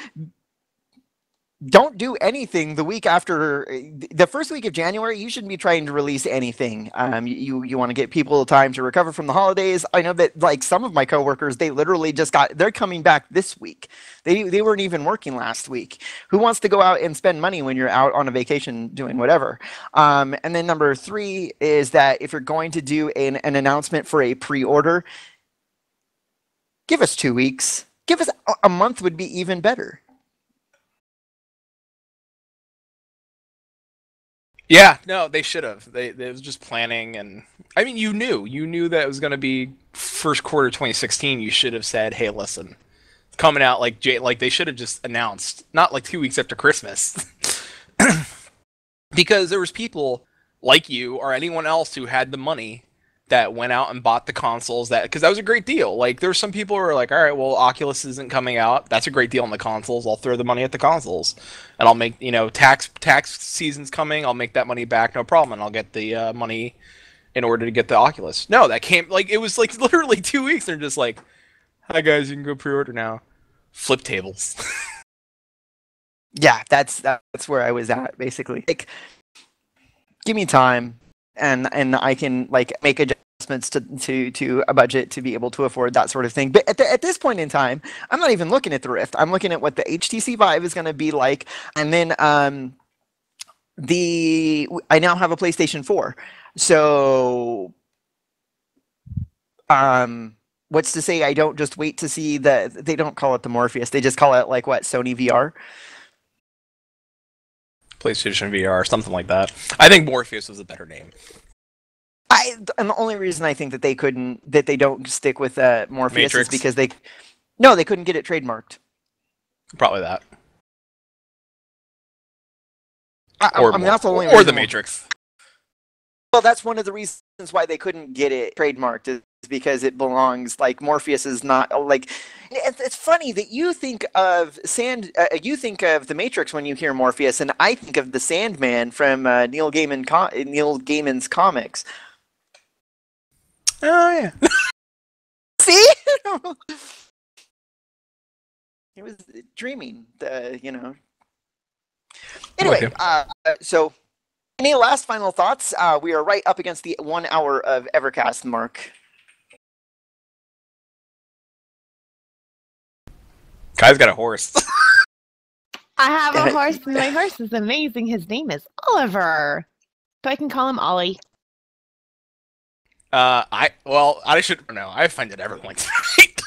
don't do anything the week after the first week of January. You shouldn't be trying to release anything. You want to get people time to recover from the holidays. I know that, like, some of my coworkers, they literally just got, they're coming back this week. They weren't even working last week. Who wants to go out and spend money when you're out on a vacation doing whatever? And then number 3 is that if you're going to do an announcement for a pre-order, give us 2 weeks. Give us a month would be even better. Yeah, no, they should have. They was just planning, and I mean, you knew that it was going to be first quarter 2016. You should have said, "Hey, listen, it's coming out like they should have just announced, not like 2 weeks after Christmas," because there was people like you or anyone else who had the money that went out and bought the consoles because that was a great deal. Like, there were some people who were like, all right, well, Oculus isn't coming out. That's a great deal on the consoles. I'll throw the money at the consoles, and I'll make, tax season's coming. I'll make that money back, no problem, and I'll get the money in order to get the Oculus. No, that came, like, it was like literally 2 weeks. They're just like, hi guys, you can go pre-order now. Flip tables. Yeah, that's where I was at, basically. Like, give me time. And I can, like, make adjustments to a budget to be able to afford that sort of thing. But at this point in time, I'm not even looking at the Rift. I'm looking at what the HTC Vive is going to be like. And then I now have a PlayStation 4. So what's to say I don't just wait to see they don't call it the Morpheus. They just call it, like, what, Sony VR? PlayStation VR, something like that. I think Morpheus was a better name. And the only reason I think that they don't stick with Morpheus Matrix. Is because they couldn't get it trademarked. Probably that. I mean, that's the only reason. Or the Matrix. Well, that's one of the reasons why they couldn't get it trademarked is because it belongs, like, Morpheus is not, like, it's funny that you think of you think of the Matrix when you hear Morpheus, and I think of the Sandman from Neil Gaiman's comics. Oh yeah. See, it was dreaming. Anyway, okay. So. Any last final thoughts? We are right up against the 1 hour of EverCast mark. Kai's got a horse. I have a horse, and my horse is amazing. His name is Oliver, so I can call him Ollie. I should know. I find it everyone's right.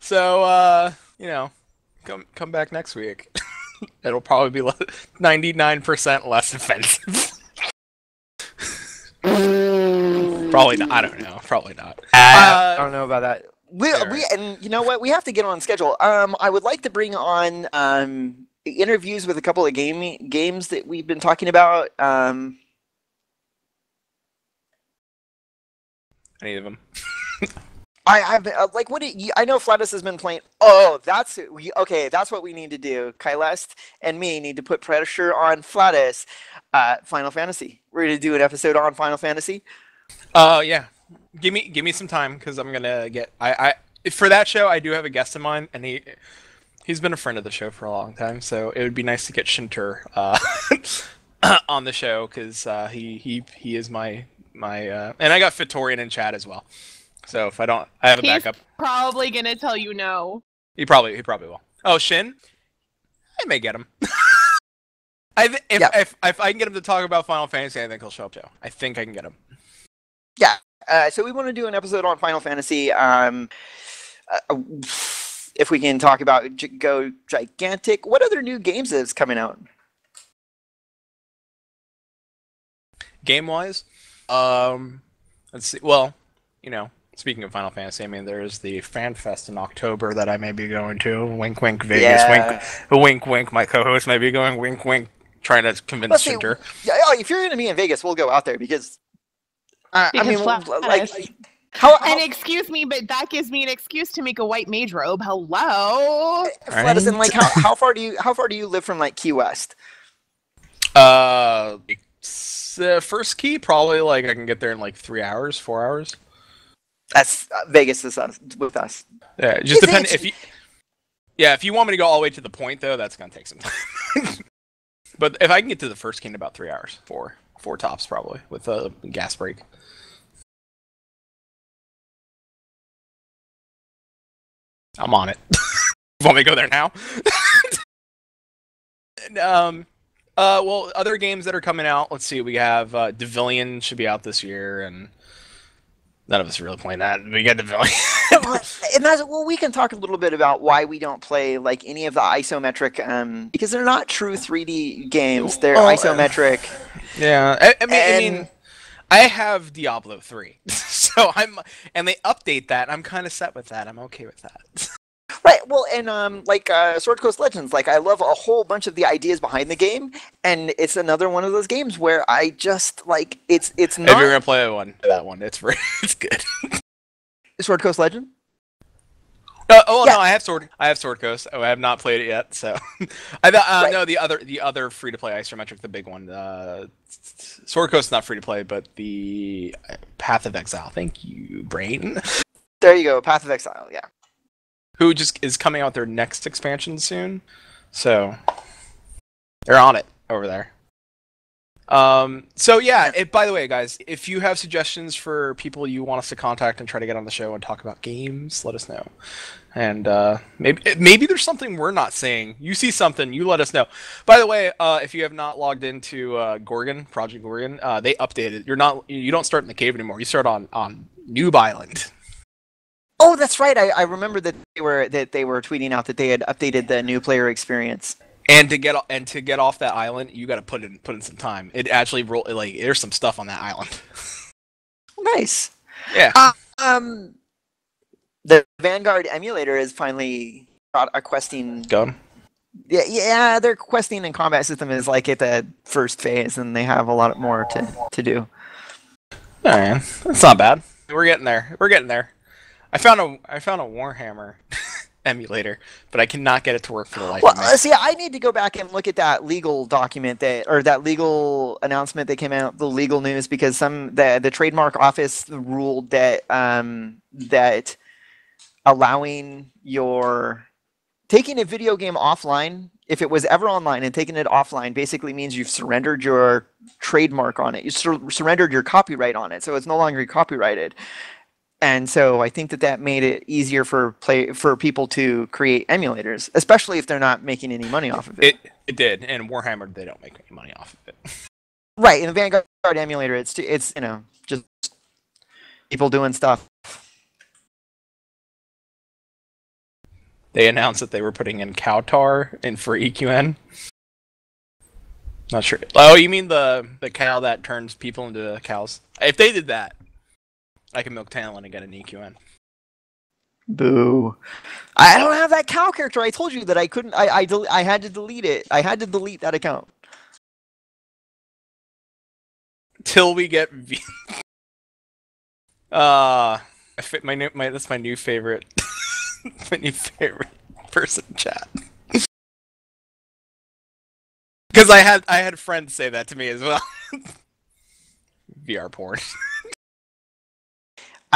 So come back next week. It'll probably be 99% less offensive. Probably not. I don't know. Probably not. I don't know about that. And you know what? We have to get on schedule. I would like to bring on interviews with a couple of games that we've been talking about. Any of them? I know Flattus has been playing. Oh, that's okay. That's what we need to do. Caeleste and me need to put pressure on Flattus. Final Fantasy. We're gonna do an episode on Final Fantasy. Yeah. Give me some time because I'm gonna get. I for that show I do have a guest in mind, and he's been a friend of the show for a long time. So it would be nice to get Shinter on the show because he is my and I got Fittorian in chat as well. So if I don't, I have a backup. He's probably gonna tell you no. He probably will. Oh, Shin, I may get him. If I can get him to talk about Final Fantasy, I think he'll show up too. I think I can get him. Yeah. So we want to do an episode on Final Fantasy. If we can talk about Go Gigantic. What other new games is coming out? Game-wise? Let's see. Well, you know, speaking of Final Fantasy, I mean, there is the Fan Fest in October that I may be going to. Wink, wink, Vegas. Yeah. Wink, wink, wink. My co-host may be going. Wink, wink. Trying to convince Cinder. If you're going to be in Vegas, we'll go out there because I mean, like... And excuse me, but that gives me an excuse to make a white mage robe. Hello. Flattus, and like, how far do you live from like Key West? First Key, probably like I can get there in like 3 hours, 4 hours. That's Vegas is with us. Yeah, it just depends if you. Yeah, if you want me to go all the way to the point though, that's gonna take some time. But if I can get to the First Key in about 3 hours, four tops probably with a gas break. I'm on it. Want me to go there now? Well, other games that are coming out. Let's see. We have Devilian should be out this year, and none of us are really playing that. We got Devilian, and that's well. We can talk a little bit about why we don't play like any of the isometric, because they're not true 3D games. They're isometric. Yeah, I mean, I have Diablo 3. So and they update that. I'm kind of set with that. I'm okay with that. Right. Well, and like Sword Coast Legends, like I love a whole bunch of the ideas behind the game, and it's another one of those games where I just like it's not. If you're gonna play that one, it's free. It's good. Sword Coast Legend? No, I have Sword Coast. Oh, I have not played it yet. So, no, the other free to play isometric, the big one. Sword Coast is not free to play, but the Path of Exile. Thank you, Brain. There you go, Path of Exile. Yeah. Who just is coming out their next expansion soon? So they're on it over there. So yeah. By the way, guys, if you have suggestions for people you want us to contact and try to get on the show and talk about games, let us know. And maybe there's something we're not saying. You see something, you let us know. By the way, if you have not logged into Gorgon, Project Gorgon, they updated. You don't start in the cave anymore. You start on Noob Island. Oh, that's right. I remember that they were tweeting out that they had updated the new player experience. And to get off that island, you got to put in some time. It actually like there's some stuff on that island. Nice. Yeah. The Vanguard emulator is finally got a questing gun. Yeah. Their questing and combat system is like at the first phase, and they have a lot more to do. All right, that's not bad. We're getting there. We're getting there. I found a Warhammer emulator, but I cannot get it to work for the life of me. See, I need to go back and look at that legal document or that legal announcement that came out, the legal news, because the trademark office ruled that that allowing taking a video game offline, if it was ever online and taking it offline, basically means you've surrendered your trademark on it. You surrendered your copyright on it, so it's no longer copyrighted. And so I think that made it easier for people to create emulators, especially if they're not making any money off of it. It did, and Warhammer they don't make any money off of it. Right, in the Vanguard emulator, it's you know just people doing stuff. They announced that they were putting in Kowtar in for EQN. Not sure. Oh, you mean the cow that turns people into cows? If they did that. I can milk Tanlin and get an EQN. Boo! I don't have that cow character. I told you that I couldn't. I had to delete it. I had to delete that account. Till we get V. That's my new favorite. My new favorite person in chat. Because I had friends say that to me as well. VR porn.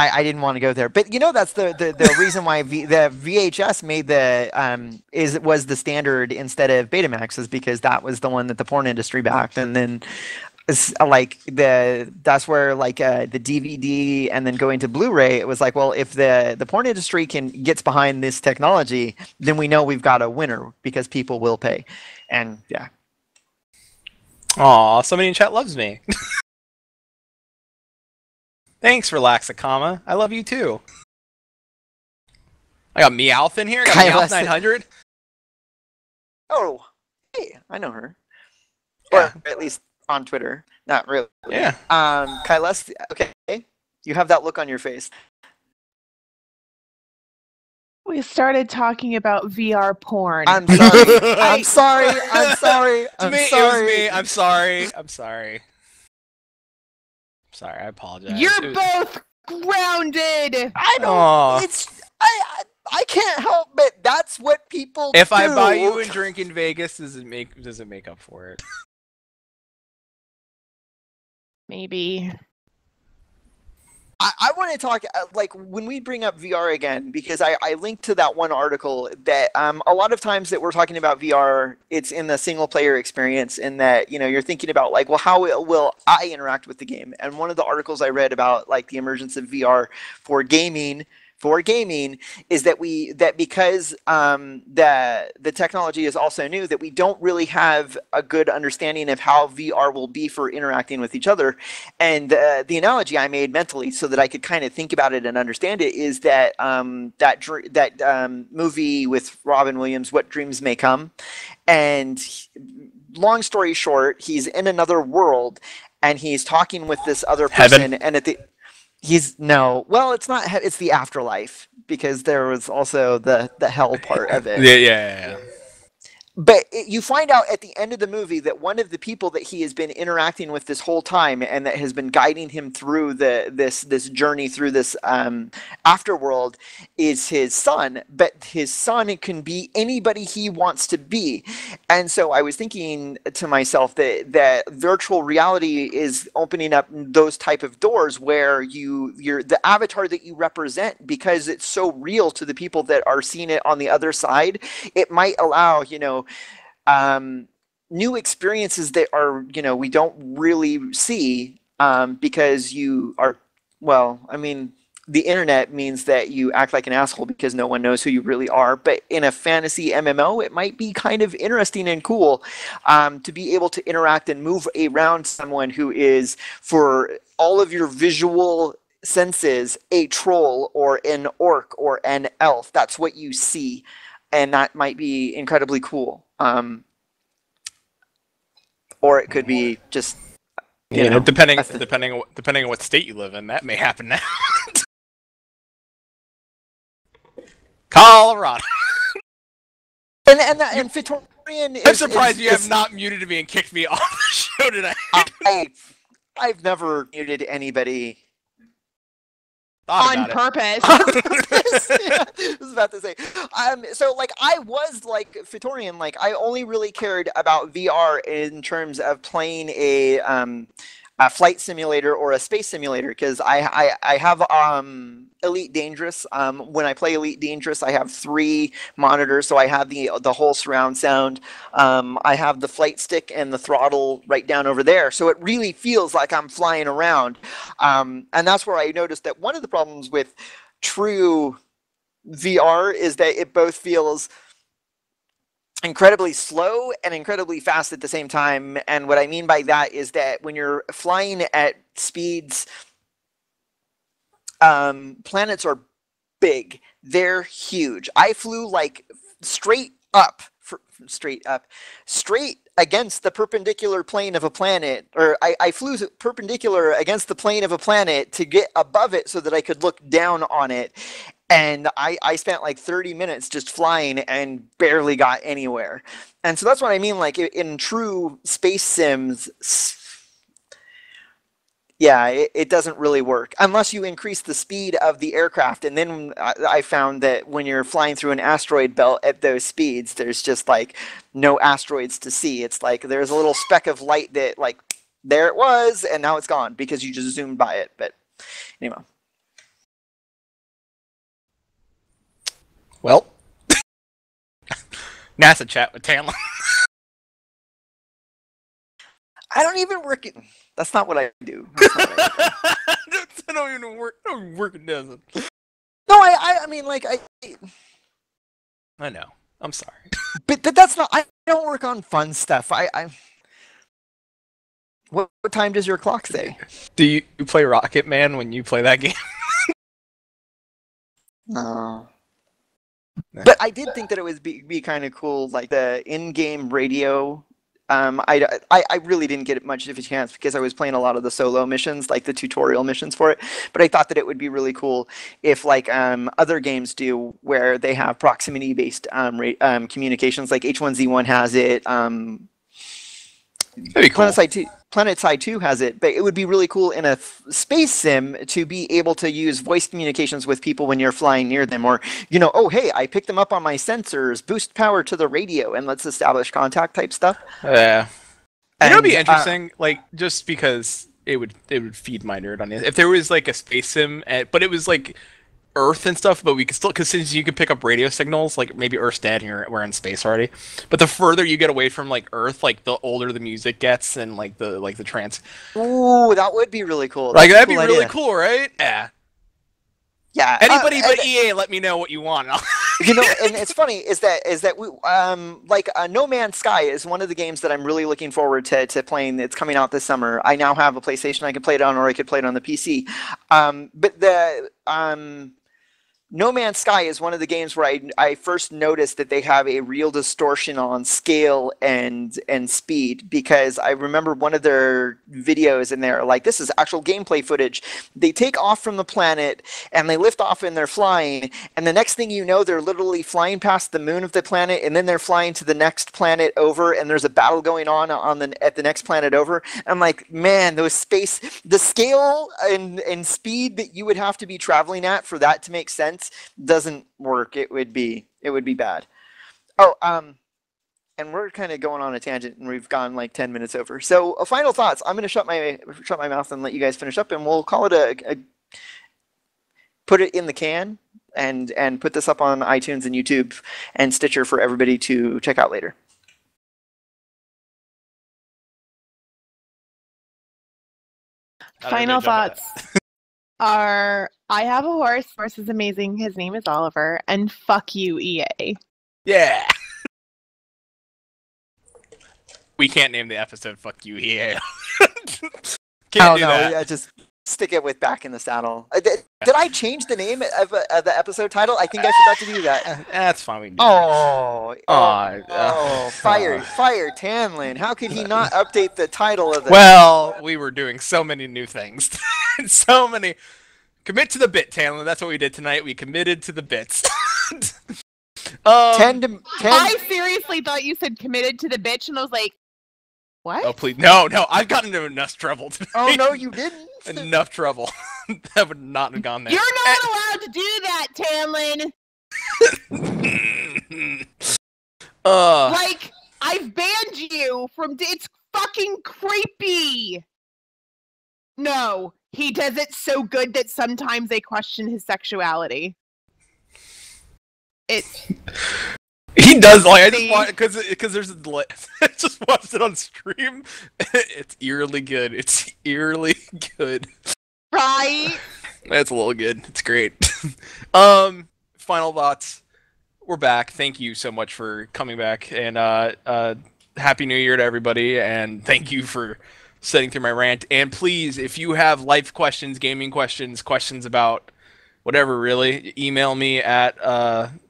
I didn't want to go there, but you know that's the reason why the VHS made the was the standard instead of Betamax is because that was the one that the porn industry backed, and then like that's where like the DVD and then going to Blu-ray it was like well if the porn industry gets behind this technology then we know we've got a winner because people will pay, and yeah. Aw, somebody in chat loves me. Thanks, Relaxacama. I love you too. I got Meowth in here. I got Meowth 900. Oh, hey, I know her. Yeah. Or at least on Twitter. Not really. Yeah. Caeleste, okay. You have that look on your face. We started talking about VR porn. I'm sorry. I'm sorry. I'm sorry. I'm sorry. It was me. I'm sorry. I'm sorry. I'm sorry. I apologize. You're both grounded. I don't. Aww. It's I can't help it. That's what people do. If I buy you a drink in Vegas, does it make up for it? Maybe. I want to talk, like, when we bring up VR again, because I linked to that one article that a lot of times that we're talking about VR, it's in the single-player experience, in that, you know, you're thinking about, like, well, how will I interact with the game? And one of the articles I read about, like, the emergence of VR for gaming is that because the technology is also new, that we don't really have a good understanding of how VR will be for interacting with each other. And the analogy I made mentally, so that I could kind of think about it and understand it, is that that movie with Robin Williams, What Dreams May Come. And long story short, he's in another world and he's talking with this other person. Heaven. And at the well, it's not. It's the afterlife, because there was also the hell part of it. Yeah. But you find out at the end of the movie that one of the people that he has been interacting with this whole time, and that has been guiding him through this journey through this afterworld, is his son. But his son can be anybody he wants to be. And so I was thinking to myself that virtual reality is opening up those type of doors where you're the avatar that you represent, because it's so real to the people that are seeing it on the other side. It might allow, you know, new experiences that are, you know, we don't really see, because you are, well, I mean, the internet means that you act like an asshole because no one knows who you really are. But in a fantasy MMO, it might be kind of interesting and cool to be able to interact and move around someone who is, for all of your visual senses, a troll or an orc or an elf. That's what you see. And that might be incredibly cool. Or it could be just, you know, depending on what state you live in, that may happen now. Colorado. And Victorian is, I'm surprised you have not muted me and kicked me off the show today. I've never muted anybody. On purpose. Yeah, I was about to say. So, like, I was, like, Fittorian. Like, I only really cared about VR in terms of playing a flight simulator or a space simulator, because I have Elite Dangerous. When I play Elite Dangerous, I have 3 monitors, so I have the whole surround sound. I have the flight stick and the throttle right down over there, so it really feels like I'm flying around. And that's where I noticed that one of the problems with true VR is that it both feels incredibly slow and incredibly fast at the same time. And what I mean by that is that when you're flying at speeds, planets are big. They're huge. I flew like straight against the perpendicular plane of a planet, or I flew perpendicular against the plane of a planet to get above it so that I could look down on it. And I spent like 30 minutes just flying and barely got anywhere. And so that's what I mean, like, in true space sims, yeah, it doesn't really work unless you increase the speed of the aircraft. And then I found that when you're flying through an asteroid belt at those speeds, there's just like no asteroids to see. It's like there's a little speck of light that, like, there it was, and now it's gone because you just zoomed by it. But anyway. Well, NASA chat with Tanlin. I don't even work in... That's not what I do. I don't even work. I don't work in dozen. No, I mean, like, I know. I'm sorry. But that's not... I don't work on fun stuff. I What time does your clock say? Do you play Rocket Man when you play that game? No. But I did think that it would be kind of cool, like the in-game radio. I really didn't get much of a chance because I was playing a lot of the solo missions, like the tutorial missions for it. But I thought that it would be really cool if, like other games do, where they have proximity-based communications, like H1Z1 has it. That'd be cool. Planetside 2 has it, but it would be really cool in a space sim to be able to use voice communications with people when you're flying near them, or, you know, oh, hey, I picked them up on my sensors, boost power to the radio, and let's establish contact type stuff. Yeah. It would be interesting, like, just because it would feed my nerd on it. If there was, like, a space sim, but it was, like, Earth and stuff, but we could still, because since you could pick up radio signals, like maybe Earth's dead and we're in space already. But the further you get away from like Earth, like the older the music gets and like the trance. Ooh, that would be really cool. Like that'd be really cool, right? Yeah. Yeah. Anybody but EA, let me know what you want. You know, and it's funny is that we like No Man's Sky is one of the games that I'm really looking forward to playing. It's coming out this summer. I now have a PlayStation I could play it on, or I could play it on the PC. But the No Man's Sky is one of the games where I first noticed that they have a real distortion on scale and speed, because I remember one of their videos and they're like, this is actual gameplay footage. They take off from the planet and they lift off and they're flying, and the next thing you know, they're literally flying past the moon of the planet, and then they're flying to the next planet over, and there's a battle going on at the next planet over. I'm like, man, the scale and speed that you would have to be traveling at for that to make sense doesn't work. It would be bad. Oh, and we're kind of going on a tangent, and we've gone like 10 minutes over. So, final thoughts. I'm going to shut my mouth and let you guys finish up, and we'll call it a put it in the can, and put this up on iTunes and YouTube and Stitcher for everybody to check out later. Final thoughts. I have a horse. Horse is amazing. His name is Oliver. And fuck you, EA. Yeah. We can't name the episode "Fuck You, EA." Can't do that. Yeah, just stick it with "Back in the Saddle." Did I change the name of the episode title? I think I forgot to do that. That's fine. We fire Tanlin. How could he not update the title of the? Well, we were doing so many new things. So many. Commit to the bit, Tanlin. That's what we did tonight. We committed to the bits. I seriously thought you said committed to the bitch, and I was like, what? Oh, please. No. I've gotten into enough trouble today. Oh, no, you didn't. Enough trouble. That would not have gone there. You're not allowed to do that, Tanlin. Like, I've banned you from... It's fucking creepy. No. He does it so good that sometimes they question his sexuality. He does, like, I just watched, because there's a, I just watched it on stream. It's eerily good. It's eerily good. Right? That's a little good. It's great. Final thoughts. We're back. Thank you so much for coming back, and Happy New Year to everybody, and thank you for sitting through my rant. And please, if you have life questions, gaming questions, questions about whatever, really, email me at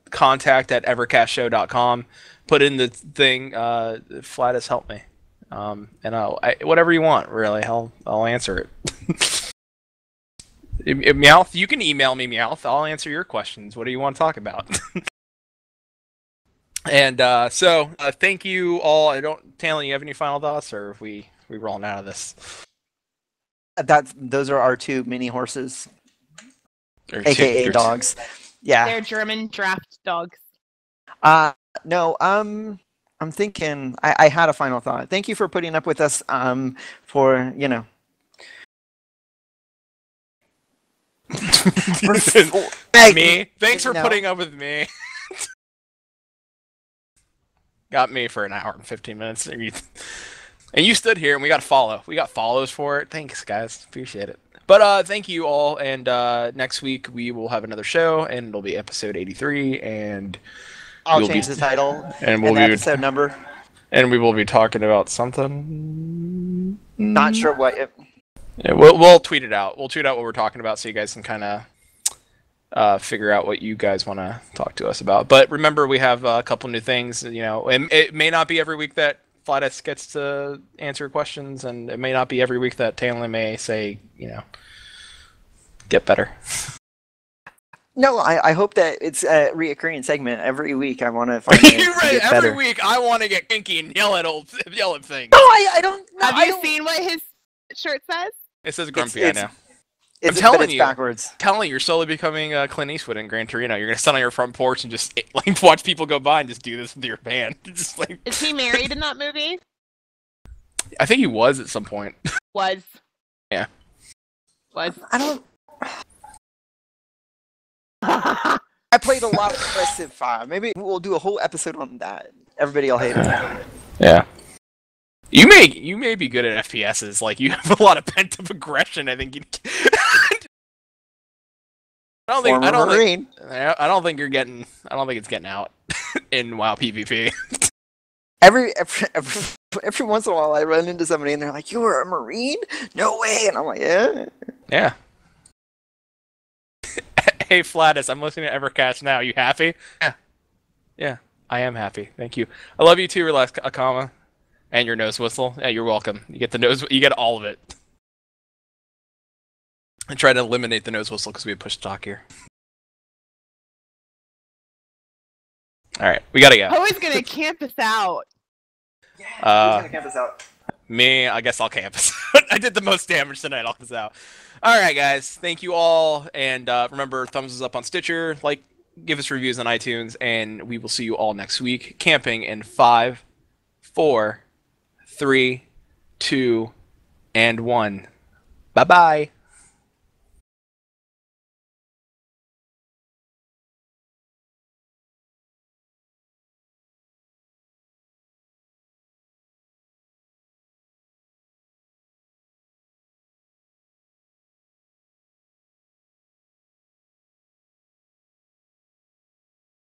contact@evercastshow.com. Put in the thing, Flattus, help me. And whatever you want, really, I'll answer it. Meowth, you can email me, Meowth. I'll answer your questions. What do you want to talk about? And so thank you all. Tanlin, you have any final thoughts, or if we rolling out of this? Those are our two mini horses, aka dogs. Yeah, they're German draft dogs. I'm thinking. I had a final thought. Thank you for putting up with us. For you know. Me. Thanks for putting up with me. Got me for an hour and 15 minutes. And you stood here, and we got follow. We got follows for it. Thanks, guys. Appreciate it. But thank you all, and next week we will have another show, and it'll be episode 83, and I'll change the title and the episode number. And we will be talking about something. Not sure what. Yeah, we'll tweet it out. We'll tweet out what we're talking about so you guys can kind of figure out what you guys want to talk to us about. But remember, we have a couple new things. You know, and it may not be every week that Flattus gets to answer questions, and it may not be every week that Tanlin may say, you know, get better. No, I hope that it's a reoccurring segment every week. I want to find out. You're right. Every week I want to get kinky and yell at things. No, I don't. No, Have you seen what his shirt says? It says grumpy. I know. I'm telling you, backwards. Telling you're slowly becoming Clint Eastwood in Gran Torino. You're gonna sit on your front porch and just like watch people go by and just do this with your band. Just like. Is he married in that movie? I think he was at some point. Was. Yeah. Was. I don't. I played a lot of Civ 5. Maybe we'll do a whole episode on that. Everybody'll hate it. Yeah. You may be good at FPSs. Like you have a lot of pent up aggression. I think you. I don't think it's getting out in WoW PvP. Every once in a while, I run into somebody and they're like, "You were a Marine? No way!" And I'm like, "Yeah." Yeah. Hey, Flattus, I'm listening to EverCast now. You happy? Yeah. Yeah, I am happy. Thank you. I love you too, Relax Akama. And your nose whistle. Yeah, you're welcome. You get the nose, you get all of it. I tried to eliminate the nose whistle because we had pushed stock here. Alright, we gotta go. Who's gonna camp us out? Yeah, who's gonna camp us out? Me, I guess I'll camp us out. I did the most damage tonight, I'll camp us out. Alright guys, thank you all, and remember, thumbs up on Stitcher, like, give us reviews on iTunes, and we will see you all next week, camping in 5, 4, 3, 2, and 1. Bye-bye!